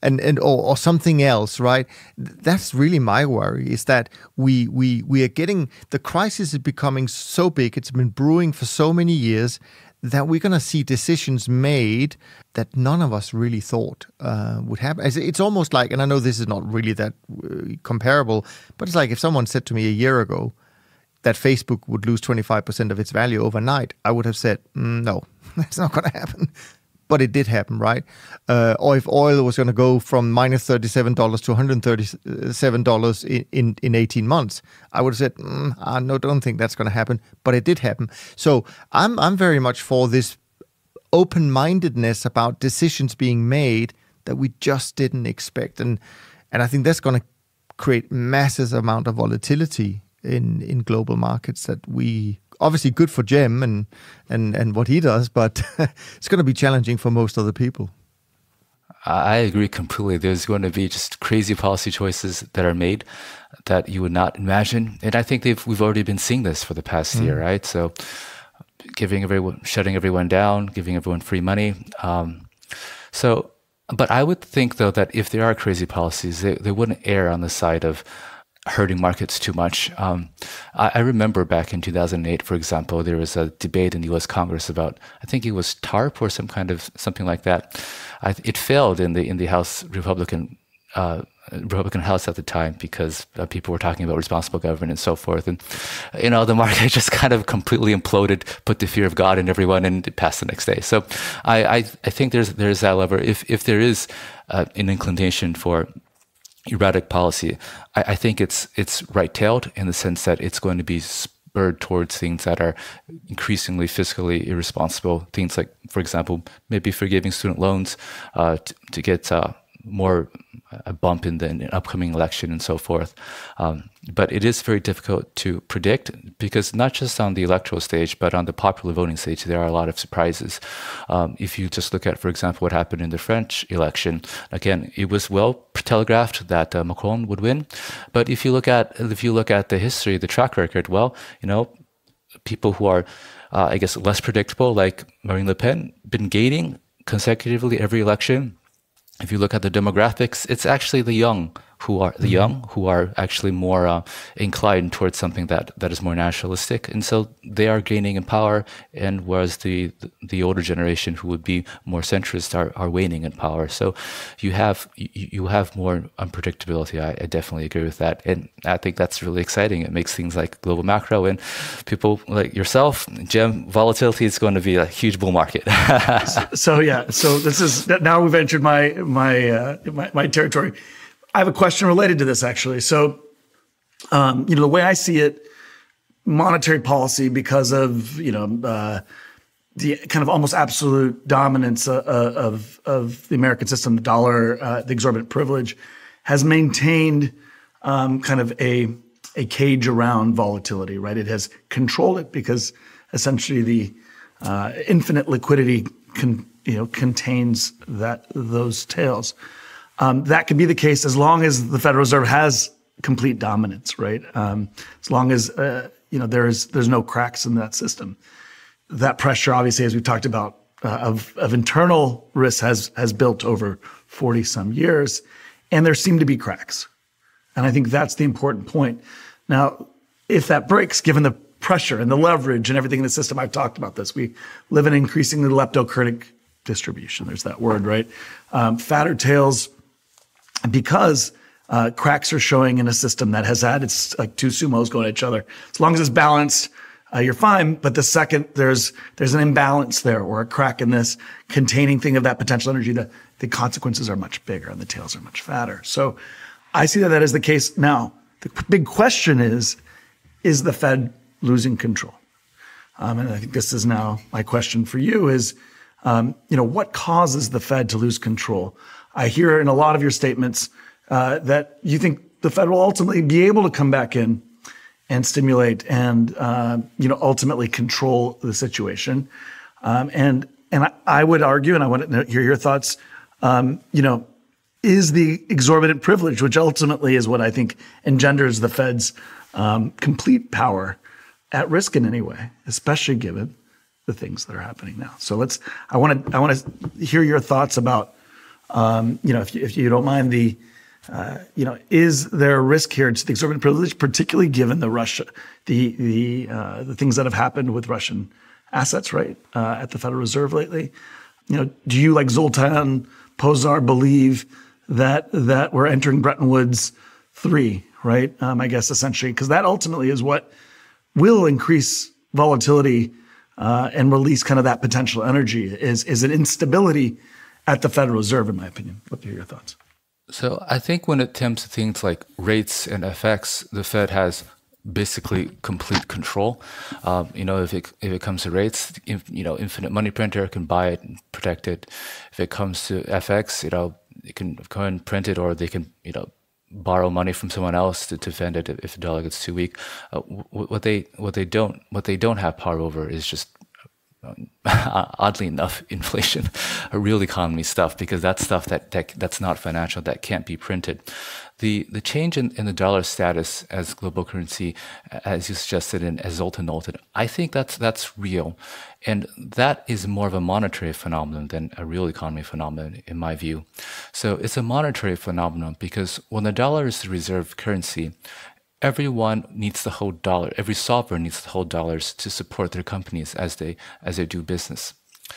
and and or, or something else, right? That's really my worry, is that we we we are getting, the crisis is becoming so big, it's been brewing for so many years, that we're going to see decisions made that none of us really thought uh, would happen. It's almost like, and I know this is not really that uh, comparable, but it's like if someone said to me a year ago that Facebook would lose twenty-five percent of its value overnight, I would have said, mm, no, that's not going to happen. But it did happen, right? Uh, or if oil was going to go from minus thirty-seven dollars to one hundred thirty-seven dollars in, in, in eighteen months, I would have said, mm, I no, don't think that's going to happen. But it did happen. So I'm, I'm very much for this open-mindedness about decisions being made that we just didn't expect. And, and I think that's going to create massive amount of volatility in, in global markets that we... Obviously good for Jim and, and, and what he does, but it's going to be challenging for most other people. I agree completely. There's going to be just crazy policy choices that are made that you would not imagine. And I think they've, we've already been seeing this for the past mm. year, right? So giving everyone, shutting everyone down, giving everyone free money. Um, so, but I would think though, that if there are crazy policies, they, they wouldn't err on the side of hurting markets too much. Um, I, I remember back in two thousand eight, for example, there was a debate in the U S Congress about, I think it was TARP or some kind of something like that. I, it failed in the in the House Republican uh, Republican House at the time, because uh, people were talking about responsible government and so forth. And, you know, the market just kind of completely imploded, put the fear of God in everyone, and it passed the next day. So I, I, I think there's, there's that lever. If, if there is uh, an inclination for erratic policy, I, I think it's, it's right-tailed in the sense that it's going to be spurred towards things that are increasingly fiscally irresponsible. Things like, for example, maybe forgiving student loans uh, to, to get uh, more a bump in the in upcoming election and so forth. Um, but it is very difficult to predict, because not just on the electoral stage, but on the popular voting stage, there are a lot of surprises. Um, if you just look at, for example, what happened in the French election, again, it was well telegraphed that uh, Macron would win. But if you look at if you look at the history, the track record, well, you know, people who are, uh, I guess, less predictable, like Marine Le Pen, been gaining consecutively every election. If you look at the demographics, it's actually the young who are the young who are actually more uh, inclined towards something that that is more nationalistic, and so they are gaining in power. And whereas the the older generation, who would be more centrist, are are waning in power. So you have you have more unpredictability. I, I definitely agree with that, and I think that's really exciting. It makes things like Global Macro and people like yourself, Jim, volatility is going to be a huge bull market. so, so yeah, so this is now we've entered my my uh, my, my territory. I have a question related to this, actually. So, um, you know, the way I see it, monetary policy, because of, you know, uh, the kind of almost absolute dominance uh, of, of the American system, the dollar, uh, the exorbitant privilege, has maintained um, kind of a, a cage around volatility, right? It has controlled it because essentially the uh, infinite liquidity con you know, contains that those tails. Um, that could be the case as long as the Federal Reserve has complete dominance, right? Um, as long as uh, you know there's there's no cracks in that system. That pressure, obviously, as we've talked about, uh, of of internal risk has has built over forty some years, and there seem to be cracks. And I think that's the important point. Now, if that breaks, given the pressure and the leverage and everything in the system, I've talked about this. We live in an increasingly leptokurtic distribution. There's that word, right? Um, fatter tails. Because uh, cracks are showing in a system that has had, it's like two sumos going at each other. As long as it's balanced, uh, you're fine. But the second there's there's an imbalance there or a crack in this containing thing of that potential energy, the, the consequences are much bigger and the tails are much fatter. So I see that that is the case now. The big question is, is the Fed losing control? Um, and I think this is now my question for you is, um, you know, what causes the Fed to lose control? I hear in a lot of your statements uh, that you think the Fed will ultimately be able to come back in and stimulate and uh, you know ultimately control the situation. Um, and and I, I would argue, and I want to hear your thoughts. Um, you know, is the exorbitant privilege, which ultimately is what I think engenders the Fed's um, complete power, at risk in any way, especially given the things that are happening now. So let's. I want to. I want to hear your thoughts about. Um, you know, if you, if you don't mind the, uh, you know, is there a risk here to the exorbitant privilege, particularly given the Russia, the the uh, the things that have happened with Russian assets, right, uh, at the Federal Reserve lately? You know, do you, like Zoltan Pozsar, believe that that we're entering Bretton Woods three, right? Um, I guess essentially, because that ultimately is what will increase volatility uh, and release kind of that potential energy is is an instability at the Federal Reserve, in my opinion. What are your thoughts? So I think when it comes to things like rates and F X, the Fed has basically complete control. Um, you know, if it if it comes to rates, if, you know, infinite money printer can buy it and protect it. If it comes to F X, you know, it can go and print it, or they can, you know, borrow money from someone else to defend it if the dollar gets too weak. Uh, what they what they don't what they don't have power over is just, oddly enough, inflation, real economy stuff, because that's stuff that, that that's not financial, that can't be printed. The the change in, in the dollar status as global currency, as you suggested and as Zoltan noted, I think that's that's real, and that is more of a monetary phenomenon than a real economy phenomenon, in my view. So it's a monetary phenomenon because when the dollar is the reserve currency, everyone needs to hold dollar. Every sovereign needs to hold dollars to support their companies as they as they do business.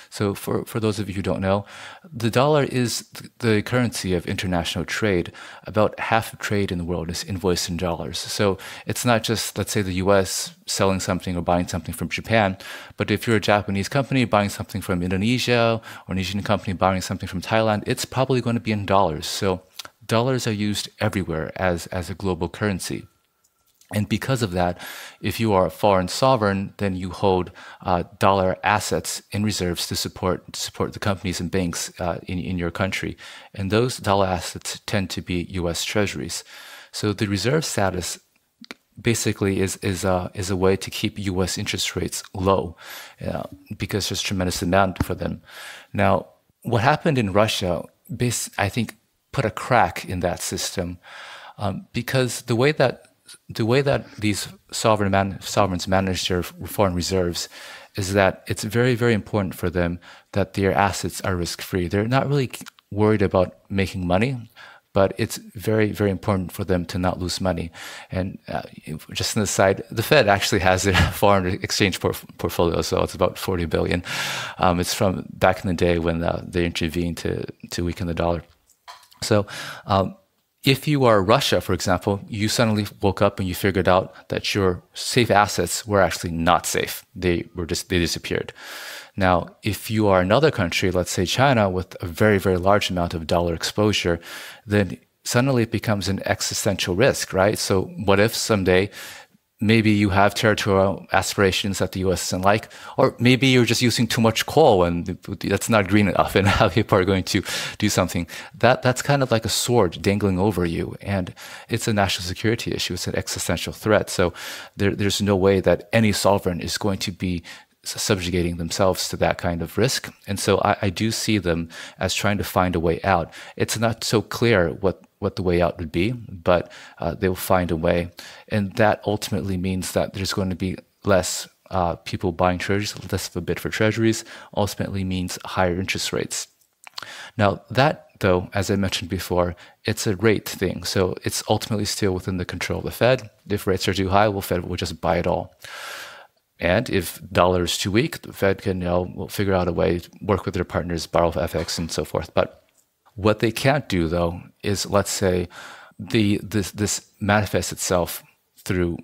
So for, for those of you who don't know, the dollar is the currency of international trade. About half of trade in the world is invoiced in dollars. So it's not just, let's say, the U S selling something or buying something from Japan, but if you're a Japanese company buying something from Indonesia or an Asian company buying something from Thailand, it's probably going to be in dollars. So dollars are used everywhere as, as a global currency. And because of that, if you are a foreign sovereign, then you hold uh, dollar assets in reserves to support support the companies and banks uh, in, in your country. And those dollar assets tend to be U S treasuries. So the reserve status basically is, is, a, is a way to keep U S interest rates low uh, because there's tremendous demand for them. Now, what happened in Russia, bas I think, put a crack in that system um, because the way that The way that these sovereign man, sovereigns manage their foreign reserves is that it's very, very important for them that their assets are risk-free. They're not really worried about making money, but it's very, very important for them to not lose money. And uh, just on the side, the Fed actually has a foreign exchange porf portfolio, so it's about forty billion dollars. Um, it's from back in the day when uh, they intervened to, to weaken the dollar. So... Um, If you are Russia, for example, you suddenly woke up and you figured out that your safe assets were actually not safe. They were just they disappeared. Now, if you are another country, let's say China, with a very, very large amount of dollar exposure, then suddenly it becomes an existential risk, right? So what if someday maybe you have territorial aspirations that the U S doesn't like, or maybe you're just using too much coal and that's not green enough and how people are going to do something. That, that's kind of like a sword dangling over you, and it's a national security issue. It's an existential threat. So there, there's no way that any sovereign is going to be subjugating themselves to that kind of risk. And so I, I do see them as trying to find a way out. It's not so clear what what the way out would be, but uh, they will find a way. And that ultimately means that there's going to be less uh, people buying treasuries, less of a bid for treasuries, ultimately means higher interest rates. Now that, though, as I mentioned before, it's a rate thing. So it's ultimately still within the control of the Fed. If rates are too high, well, Fed will just buy it all. And if dollar is too weak, the Fed can, you know, will figure out a way, work with their partners, borrow F X and so forth. But what they can't do, though, is, let's say, the this this manifests itself through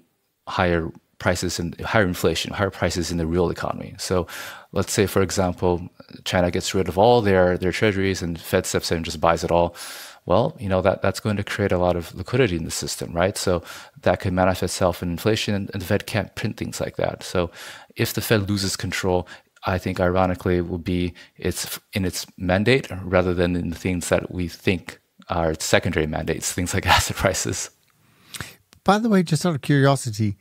higher prices and higher inflation, higher prices in the real economy. So let's say, for example, China gets rid of all their, their treasuries and Fed steps in and just buys it all. Well, you know, that, that's going to create a lot of liquidity in the system, right? So that could manifest itself in inflation, and the Fed can't print things like that. So if the Fed loses control, I think ironically will be it's in its mandate rather than in the things that we think are its secondary mandates, things like asset prices. By the way, just out of curiosity,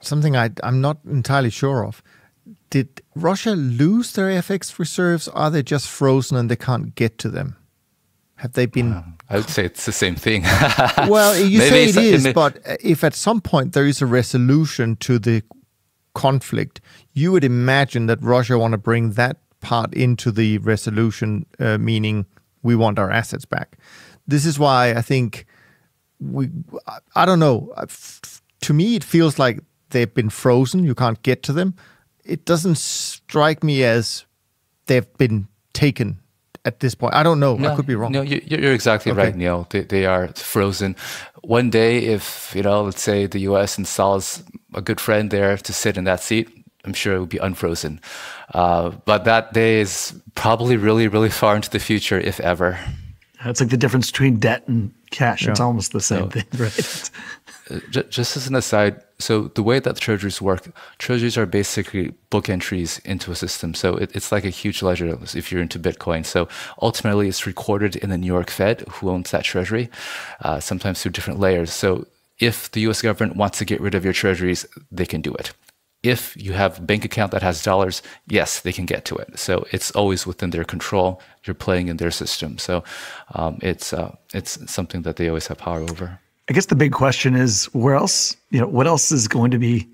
something I, I'm not entirely sure of, did Russia lose their F X reserves? Are they just frozen and they can't get to them? Have they been... Um, I would say it's the same thing. Well, you say it is, it but if at some point there is a resolution to the conflict, you would imagine that Russia want to bring that part into the resolution, uh, meaning we want our assets back. This is why I think we, I don't know, to me it feels like they've been frozen, you can't get to them. It doesn't strike me as they've been taken at this point. I don't know, no, I could be wrong. No, you, you're exactly okay. Right, Neil. They, they are frozen. One day if, you know, let's say the U S installs a good friend there to sit in that seat, I'm sure it would be unfrozen. Uh, but that day is probably really, really far into the future, if ever. It's like the difference between debt and cash. Yeah. It's almost the same no. thing, right? Just as an aside, so the way that the treasuries work, treasuries are basically book entries into a system. So it, it's like a huge ledger if you're into Bitcoin. So ultimately, it's recorded in the New York Fed, who owns that treasury, uh, sometimes through different layers. So if the U S government wants to get rid of your treasuries, they can do it. If you have a bank account that has dollars, yes, they can get to it. So it's always within their control. You're playing in their system. So um, it's uh, it's something that they always have power over. I guess the big question is, where else? You know, what else is going to be?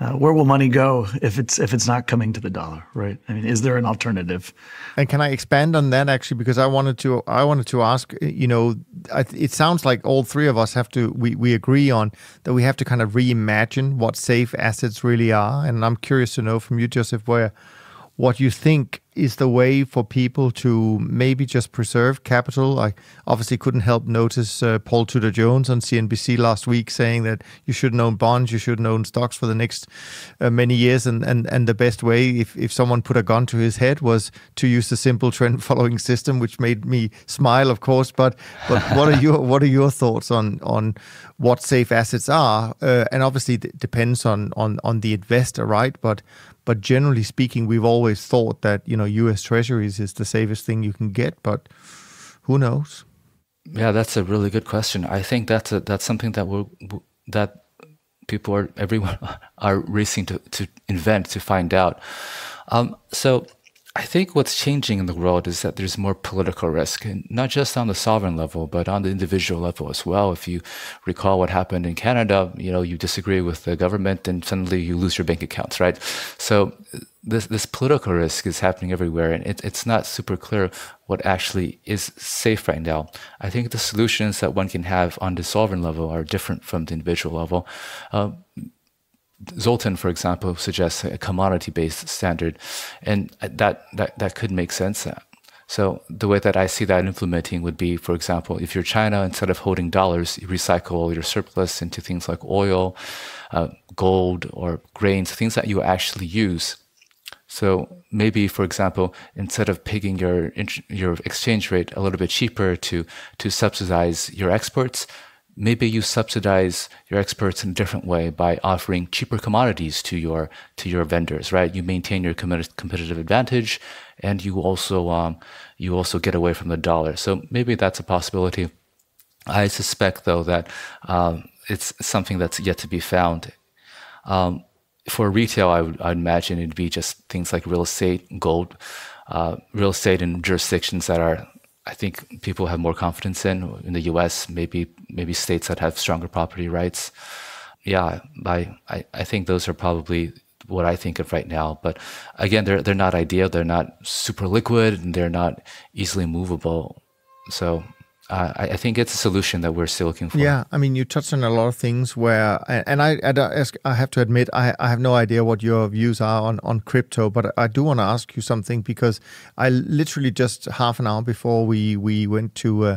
Uh, where will money go if it's if it's not coming to the dollar, right? I mean, is there an alternative? And can I expand on that actually? Because I wanted to I wanted to ask. You know, I, it sounds like all three of us have to we we agree on that we have to kind of reimagine what safe assets really are. And I'm curious to know from you, Joseph, where what you think is the way for people to maybe just preserve capital? I obviously couldn't help notice uh, Paul Tudor Jones on C N B C last week saying that you shouldn't own bonds, you shouldn't own stocks for the next uh, many years, and, and, and the best way, if, if someone put a gun to his head, was to use the simple trend following system, which made me smile, of course. But but what are your what are your thoughts on on what safe assets are? Uh, and obviously it depends on on on the investor, right? But But generally speaking, we've always thought that, you know, U S Treasuries is the safest thing you can get, but who knows? Yeah, that's a really good question. I think that's a, that's something that we that people are everyone are racing to to invent to find out. Um, so I think what's changing in the world is that there's more political risk, and not just on the sovereign level, but on the individual level as well. If you recall what happened in Canada, you know, you disagree with the government and suddenly you lose your bank accounts, right? So this this political risk is happening everywhere, and it, it's not super clear what actually is safe right now. I think the solutions that one can have on the sovereign level are different from the individual level. Uh, Zoltan, for example, suggests a commodity-based standard, and that, that that could make sense. So the way that I see that implementing would be, for example, if you're China, instead of holding dollars, you recycle all your surplus into things like oil, uh, gold, or grains, things that you actually use. So maybe, for example, instead of pegging your your exchange rate a little bit cheaper to to subsidize your exports, maybe you subsidize your exports in a different way by offering cheaper commodities to your to your vendors, right? You maintain your competitive advantage, and you also um, you also get away from the dollar. So maybe that's a possibility. I suspect, though, that um, it's something that's yet to be found. Um, for retail, I would I'd imagine it'd be just things like real estate, gold, uh, real estate in jurisdictions that are, I think, people have more confidence in, in the U S, maybe maybe states that have stronger property rights. Yeah, I, I, I think those are probably what I think of right now. But again, they're, they're not ideal. They're not super liquid, and they're not easily movable. So uh, I, I think it's a solution that we're still looking for. Yeah, I mean, you touched on a lot of things where, and I, I, I have to admit, I, I have no idea what your views are on, on crypto, but I do want to ask you something, because I literally just half an hour before we, we went to... Uh,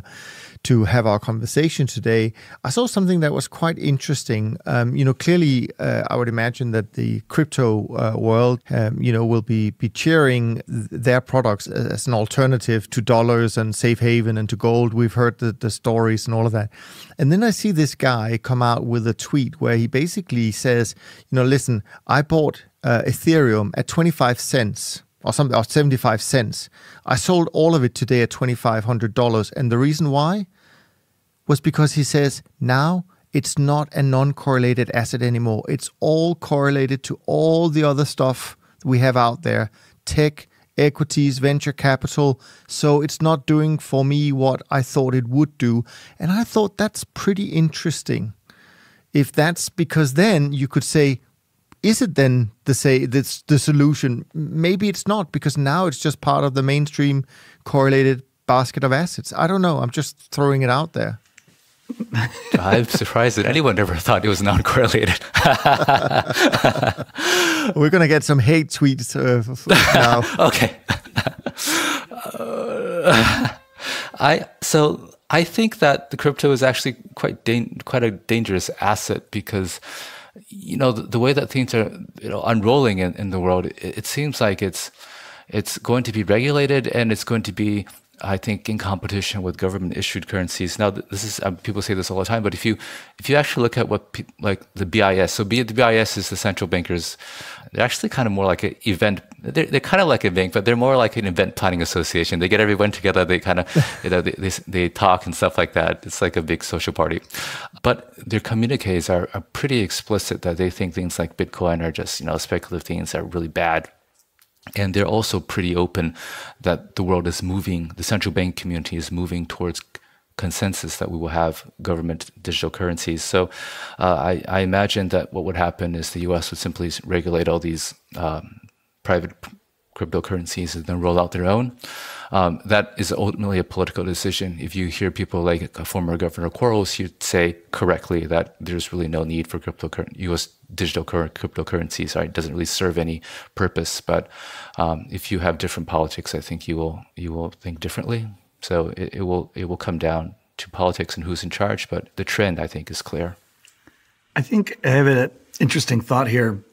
to have our conversation today, I saw something that was quite interesting. Um, you know, clearly, uh, I would imagine that the crypto uh, world, um, you know, will be be cheering their products as an alternative to dollars and safe haven and to gold. We've heard the, the stories and all of that. And then I see this guy come out with a tweet where he basically says, you know, listen, I bought uh, Ethereum at twenty-five cents. Or something, or seventy-five cents. I sold all of it today at twenty-five hundred dollars. And the reason why was because he says now it's not a non-correlated asset anymore. It's all correlated to all the other stuff we have out there, tech, equities, venture capital. So it's not doing for me what I thought it would do. And I thought that's pretty interesting. If that's, because then you could say, is it then the say that's the solution? Maybe it's not, because now it's just part of the mainstream correlated basket of assets. I don't know. I'm just throwing it out there. I'm surprised that anyone ever thought it was non-correlated. We're going to get some hate tweets uh, now. Okay. uh, I so I think that the crypto is actually quite quite a dangerous asset, because, you know, the, the way that things are, you know, unrolling in, in the world, it, it seems like it's it's going to be regulated, and it's going to be, I think, in competition with government-issued currencies. Now, this is um, people say this all the time, but if you if you actually look at what pe like the B I S, so B the B I S is the central bankers. They're actually kind of more like an event. They're, they're kind of like a bank, but they're more like an event planning association. They get everyone together. They kind of, you know, they, they they talk and stuff like that. It's like a big social party. But their communiques are, are pretty explicit that they think things like Bitcoin are just, you know, speculative things that are really bad. And they're also pretty open that the world is moving, the central bank community is moving towards consensus that we will have government digital currencies. So uh, I, I imagine that what would happen is the U S would simply regulate all these um, private cryptocurrencies and then roll out their own. Um, that is ultimately a political decision. If you hear people like former Governor Quarles, he'd say correctly that there's really no need for cryptocurrency, U S digital cryptocurrencies. Right? It doesn't really serve any purpose. But um, if you have different politics, I think you will you will think differently. So it, it will it will come down to politics and who's in charge. But the trend, I think, is clear. I think I have an interesting thought here.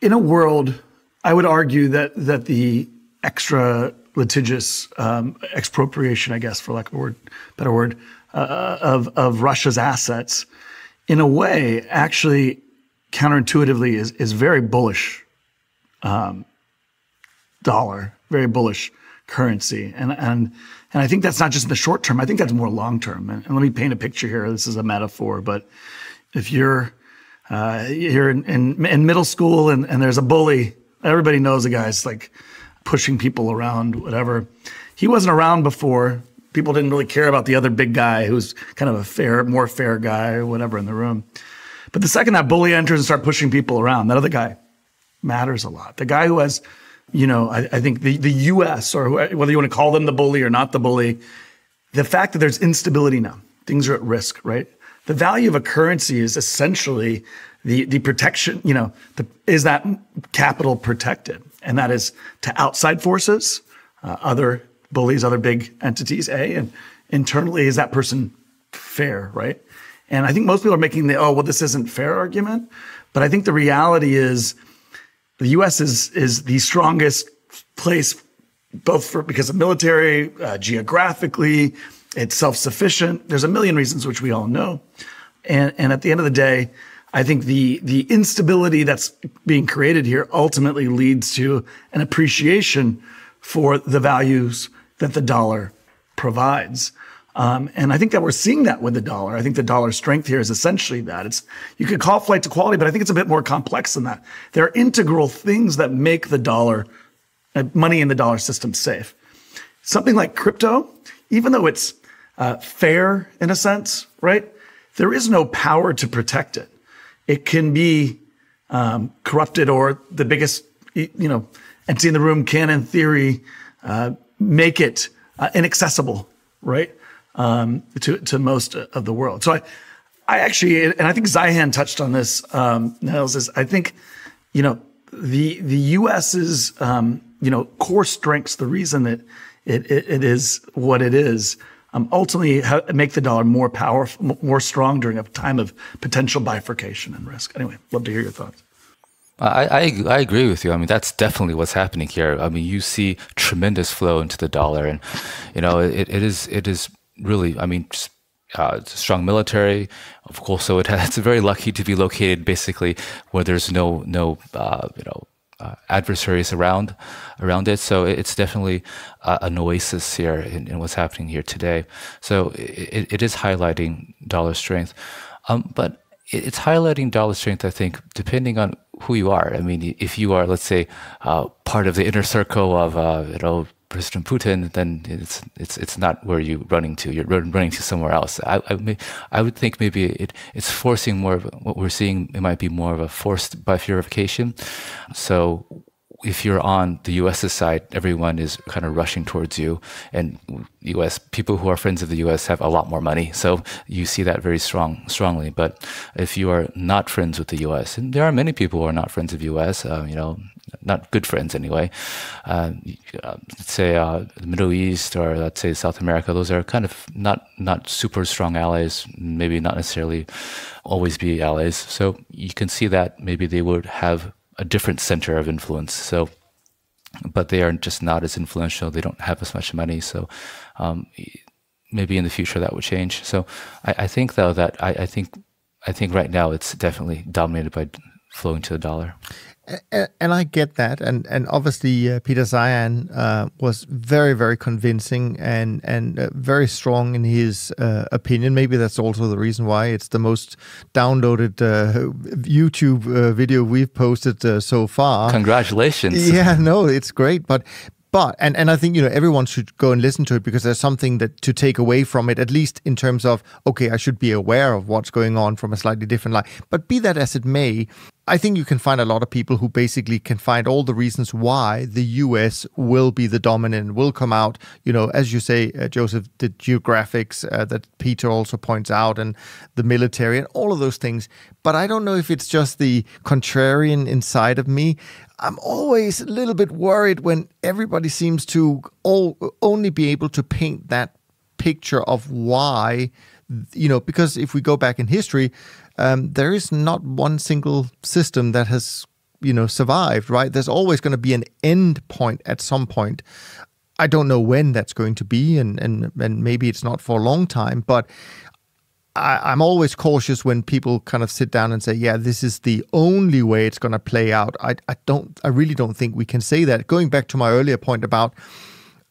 In a world, I would argue that that the extra litigious um, expropriation, I guess, for lack of a word, better word, uh, of, of Russia's assets, in a way, actually counterintuitively is, is very bullish um, dollar, very bullish currency. And, and, and I think that's not just in the short term. I think that's more long term. And, and let me paint a picture here. This is a metaphor, but if you're, uh, you're in, in, in middle school and, and there's a bully, everybody knows a guy's like, pushing people around, whatever. He wasn't around before. People didn't really care about the other big guy who's kind of a fair, more fair guy or whatever in the room. But the second that bully enters and starts pushing people around, that other guy matters a lot. The guy who has, you know, I, I think the, the U S or who, whether you want to call them the bully or not the bully, the fact that there's instability now, things are at risk, right? The value of a currency is essentially the, the protection, you know, the, is that capital protected? And that is to outside forces, uh, other bullies, other big entities, A, and internally, is that person fair, right? And I think most people are making the, oh, well, this isn't fair argument. But I think the reality is the U S is, is the strongest place, both for, because of military, uh, geographically, it's self-sufficient. There's a million reasons, which we all know. And, and at the end of the day, I think the the instability that's being created here ultimately leads to an appreciation for the values that the dollar provides. Um, and I think that we're seeing that with the dollar. I think the dollar strength here is essentially that. It's, you could call flight to quality, but I think it's a bit more complex than that. There are integral things that make the dollar, uh, money in the dollar system safe. Something like crypto, even though it's uh, fair in a sense, right? There is no power to protect it. It can be um, corrupted, or the biggest, you know, entity in the room can, in theory, uh, make it uh, inaccessible, right, um, to to most of the world. So I, I actually, and I think Zeihan touched on this, um, Niels, is I think, you know, the the U S's um, you know, core strengths, the reason that it it, it is what it is, Um, ultimately make the dollar more powerful, more strong during a time of potential bifurcation and risk. Anyway, love to hear your thoughts. I, I, I agree with you. I mean, that's definitely what's happening here. I mean, you see tremendous flow into the dollar, and you know, it, it is it is really, I mean, just, uh, it's a strong military, of course. So it has, it's very lucky to be located basically where there's no no uh, you know. Uh, adversaries around around it. So it's definitely uh, an oasis here in, in what's happening here today. So it, it is highlighting dollar strength. Um, but it's highlighting dollar strength, I think, depending on who you are. I mean, if you are, let's say, uh, part of the inner circle of, uh, you know, President Putin, then it's it's it's not where you're running to. You're running to somewhere else. I I, may, I would think maybe it it's forcing more of what we're seeing. It might be more of a forced bifurcation. So if you're on the U S's side, everyone is kind of rushing towards you, and U S people who are friends of the U S have a lot more money. So you see that very strong, strongly. But if you are not friends with the U S, and there are many people who are not friends of the U S, uh, you know, not good friends anyway, uh, let's say uh, the Middle East or let's say South America, those are kind of not, not super strong allies, maybe not necessarily always be allies. So you can see that maybe they would have a different center of influence. So, but they are just not as influential. They don't have as much money. So um, maybe in the future that would change. So I, I think though that I, I think I think right now it's definitely dominated by flowing to the dollar. And, and I get that. And and obviously uh, Peter Zeihan uh, was very, very convincing and, and uh, very strong in his uh, opinion. Maybe that's also the reason why it's the most downloaded uh, YouTube uh, video we've posted uh, so far. Congratulations. Yeah, no, it's great. But... But, and, and I think, you know, everyone should go and listen to it because there's something that to take away from it, at least in terms of, okay, I should be aware of what's going on from a slightly different light. But be that as it may, I think you can find a lot of people who basically can find all the reasons why the U S will be the dominant, will come out, you know, as you say, uh, Joseph, the geographics uh, that Peter also points out, and the military and all of those things. But I don't know if it's just the contrarian inside of me. I'm always a little bit worried when everybody seems to all, only be able to paint that picture of why, you know, because if we go back in history, Um, there is not one single system that has, you know, survived, right? There's always going to be an end point at some point. I don't know when that's going to be, and and, and maybe it's not for a long time, but I, I'm always cautious when people kind of sit down and say, yeah, this is the only way it's going to play out. I, I don't, I really don't think we can say that. Going back to my earlier point about,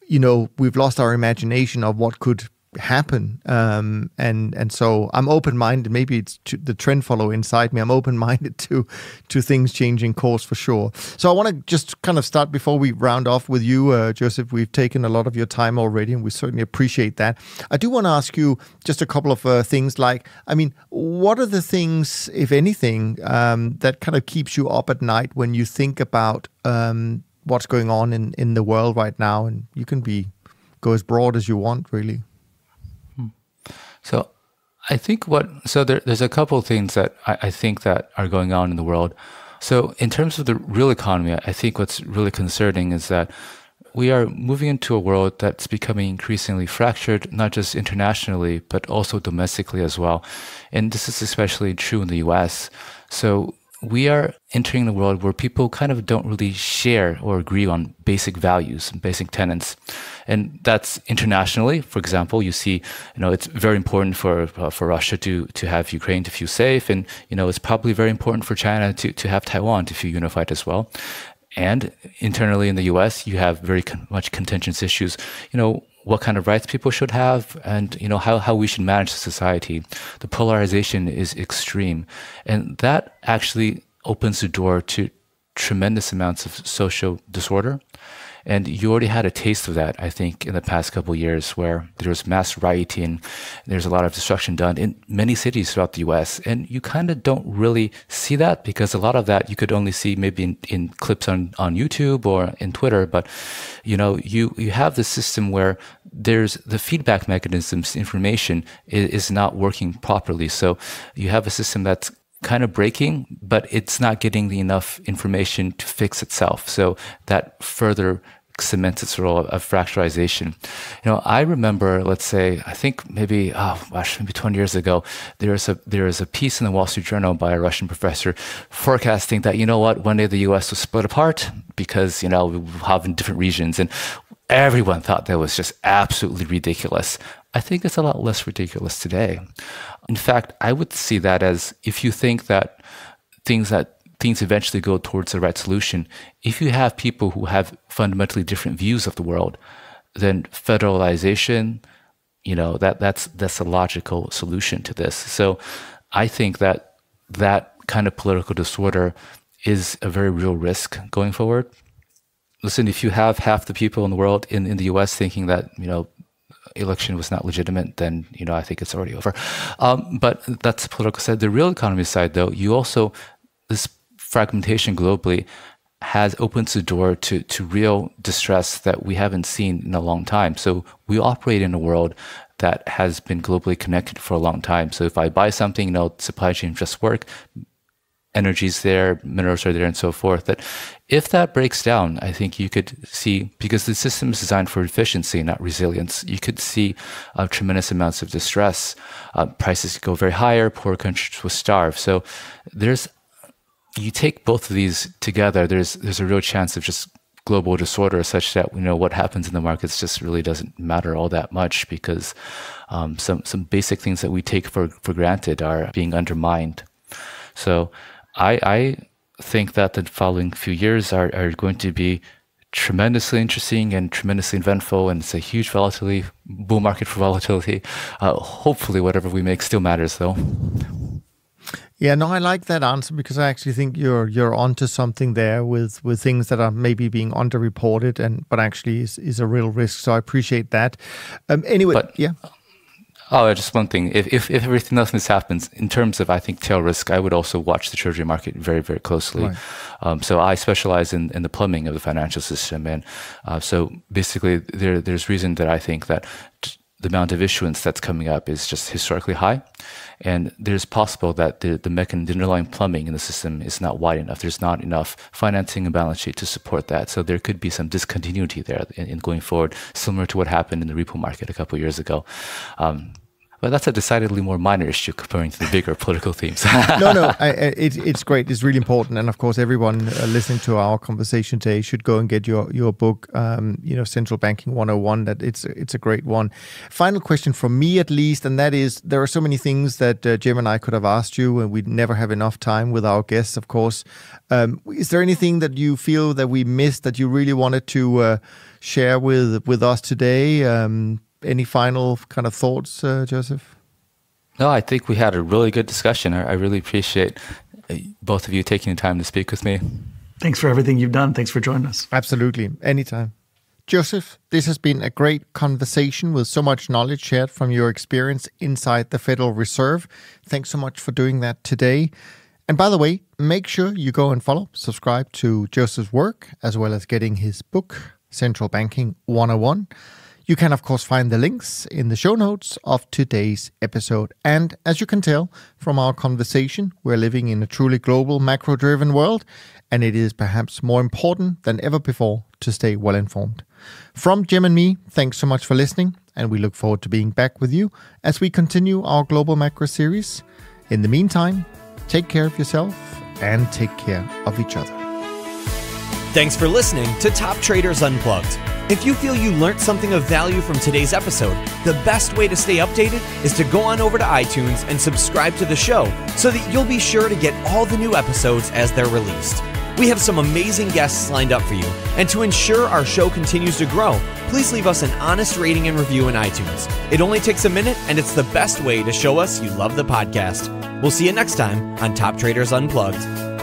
you know, we've lost our imagination of what could happen, um and and so I'm open-minded. Maybe it's to the trend follow inside me. I'm open-minded to to things changing course for sure. So I want to just kind of start before we round off with you, uh, Joseph. We've taken a lot of your time already, and we certainly appreciate that. I do want to ask you just a couple of uh, things, like, I mean, what are the things, if anything, um that kind of keeps you up at night when you think about um what's going on in in the world right now? And you can be go as broad as you want, really. So I think what, so there, there's a couple of things that I, I think that are going on in the world. So in terms of the real economy, I think what's really concerning is that we are moving into a world that's becoming increasingly fractured, not just internationally, but also domestically as well. And this is especially true in the U S. So we are entering the world where people kind of don't really share or agree on basic values and basic tenets. And that's internationally. For example, you see, you know, it's very important for uh, for Russia to to have Ukraine to feel safe. And, you know, it's probably very important for China to, to have Taiwan to feel unified as well. And internally in the U S, you have very con much contentious issues, you know, what kind of rights people should have, and, you know, how, how we should manage society. The polarization is extreme. And that actually opens the door to tremendous amounts of social disorder. And you already had a taste of that, I think, in the past couple of years, where there was mass rioting, there's a lot of destruction done in many cities throughout the U S. And you kind of don't really see that, because a lot of that you could only see maybe in, in clips on, on YouTube or in Twitter. But, you know, you, you have this system where there's the feedback mechanisms, information is, is not working properly. So you have a system that's kind of breaking, but it's not getting enough information to fix itself. So that further cements its role of fracturization. You know, I remember, let's say, I think maybe, oh gosh, maybe twenty years ago, there is a there is a piece in the Wall Street Journal by a Russian professor forecasting that, you know what, one day the U S was split apart because, you know, we have in different regions, and everyone thought that was just absolutely ridiculous. I think it's a lot less ridiculous today. In fact, I would see that as, if you think that things that things eventually go towards the right solution, if you have people who have fundamentally different views of the world, then federalization, you know, that that's that's a logical solution to this. So I think that that kind of political disorder is a very real risk going forward. Listen, if you have half the people in the world in, in the U S thinking that, you know, election was not legitimate, then, you know, I think it's already over. Um, but that's the political side. The real economy side, though, you also, this fragmentation globally has opens the door to, to real distress that we haven't seen in a long time. So we operate in a world that has been globally connected for a long time. So if I buy something, you know, supply chain just work, energy's there, minerals are there, and so forth. That if that breaks down, I think you could see, because the system is designed for efficiency, not resilience, you could see uh, tremendous amounts of distress. Uh, prices go very higher, poor countries will starve. So there's, you take both of these together, there's, there's a real chance of just global disorder, such that, you know, what happens in the markets just really doesn't matter all that much, because um, some, some basic things that we take for, for granted are being undermined. So I, I think that the following few years are, are going to be tremendously interesting and tremendously eventful, and it's a huge volatility, bull market for volatility. Uh, hopefully whatever we make still matters, though. Yeah, no, I like that answer, because I actually think you're you're onto something there with with things that are maybe being underreported, and but actually is, is a real risk. So I appreciate that. Um, anyway, but, yeah. Oh, just one thing. If, if, if everything else happens, in terms of, I think, tail risk, I would also watch the treasury market very, very closely. Right. Um, so I specialize in, in the plumbing of the financial system. And uh, so basically, there, there's reason that I think that the amount of issuance that's coming up is just historically high. And there's possible that the, the, mechan the underlying plumbing in the system is not wide enough. There's not enough financing and balance sheet to support that. So there could be some discontinuity there in, in going forward, similar to what happened in the repo market a couple of years ago. Um, But that's a decidedly more minor issue comparing to the bigger political themes. no, no, I, it, it's great. It's really important. And of course, everyone uh, listening to our conversation today should go and get your, your book, um, you know, Central Banking one oh one. That it's, it's a great one. Final question from me, at least, and that is, there are so many things that uh, Jim and I could have asked you, and we'd never have enough time with our guests, of course. Um, is there anything that you feel that we missed that you really wanted to uh, share with, with us today? Um, Any final kind of thoughts, uh, Joseph? No, I think we had a really good discussion. I, I really appreciate both of you taking the time to speak with me. Thanks for everything you've done. Thanks for joining us. Absolutely. Anytime. Joseph, this has been a great conversation with so much knowledge shared from your experience inside the Federal Reserve. Thanks so much for doing that today. And by the way, make sure you go and follow, subscribe to Joseph's work, as well as getting his book, Central Banking one oh one. You can, of course, find the links in the show notes of today's episode. And as you can tell from our conversation, we're living in a truly global, macro-driven world, and it is perhaps more important than ever before to stay well-informed. From Jim and me, thanks so much for listening, and we look forward to being back with you as we continue our Global Macro series. In the meantime, take care of yourself and take care of each other. Thanks for listening to Top Traders Unplugged. If you feel you learned something of value from today's episode, the best way to stay updated is to go on over to iTunes and subscribe to the show so that you'll be sure to get all the new episodes as they're released. We have some amazing guests lined up for you, and to ensure our show continues to grow, please leave us an honest rating and review in iTunes. It only takes a minute, and it's the best way to show us you love the podcast. We'll see you next time on Top Traders Unplugged.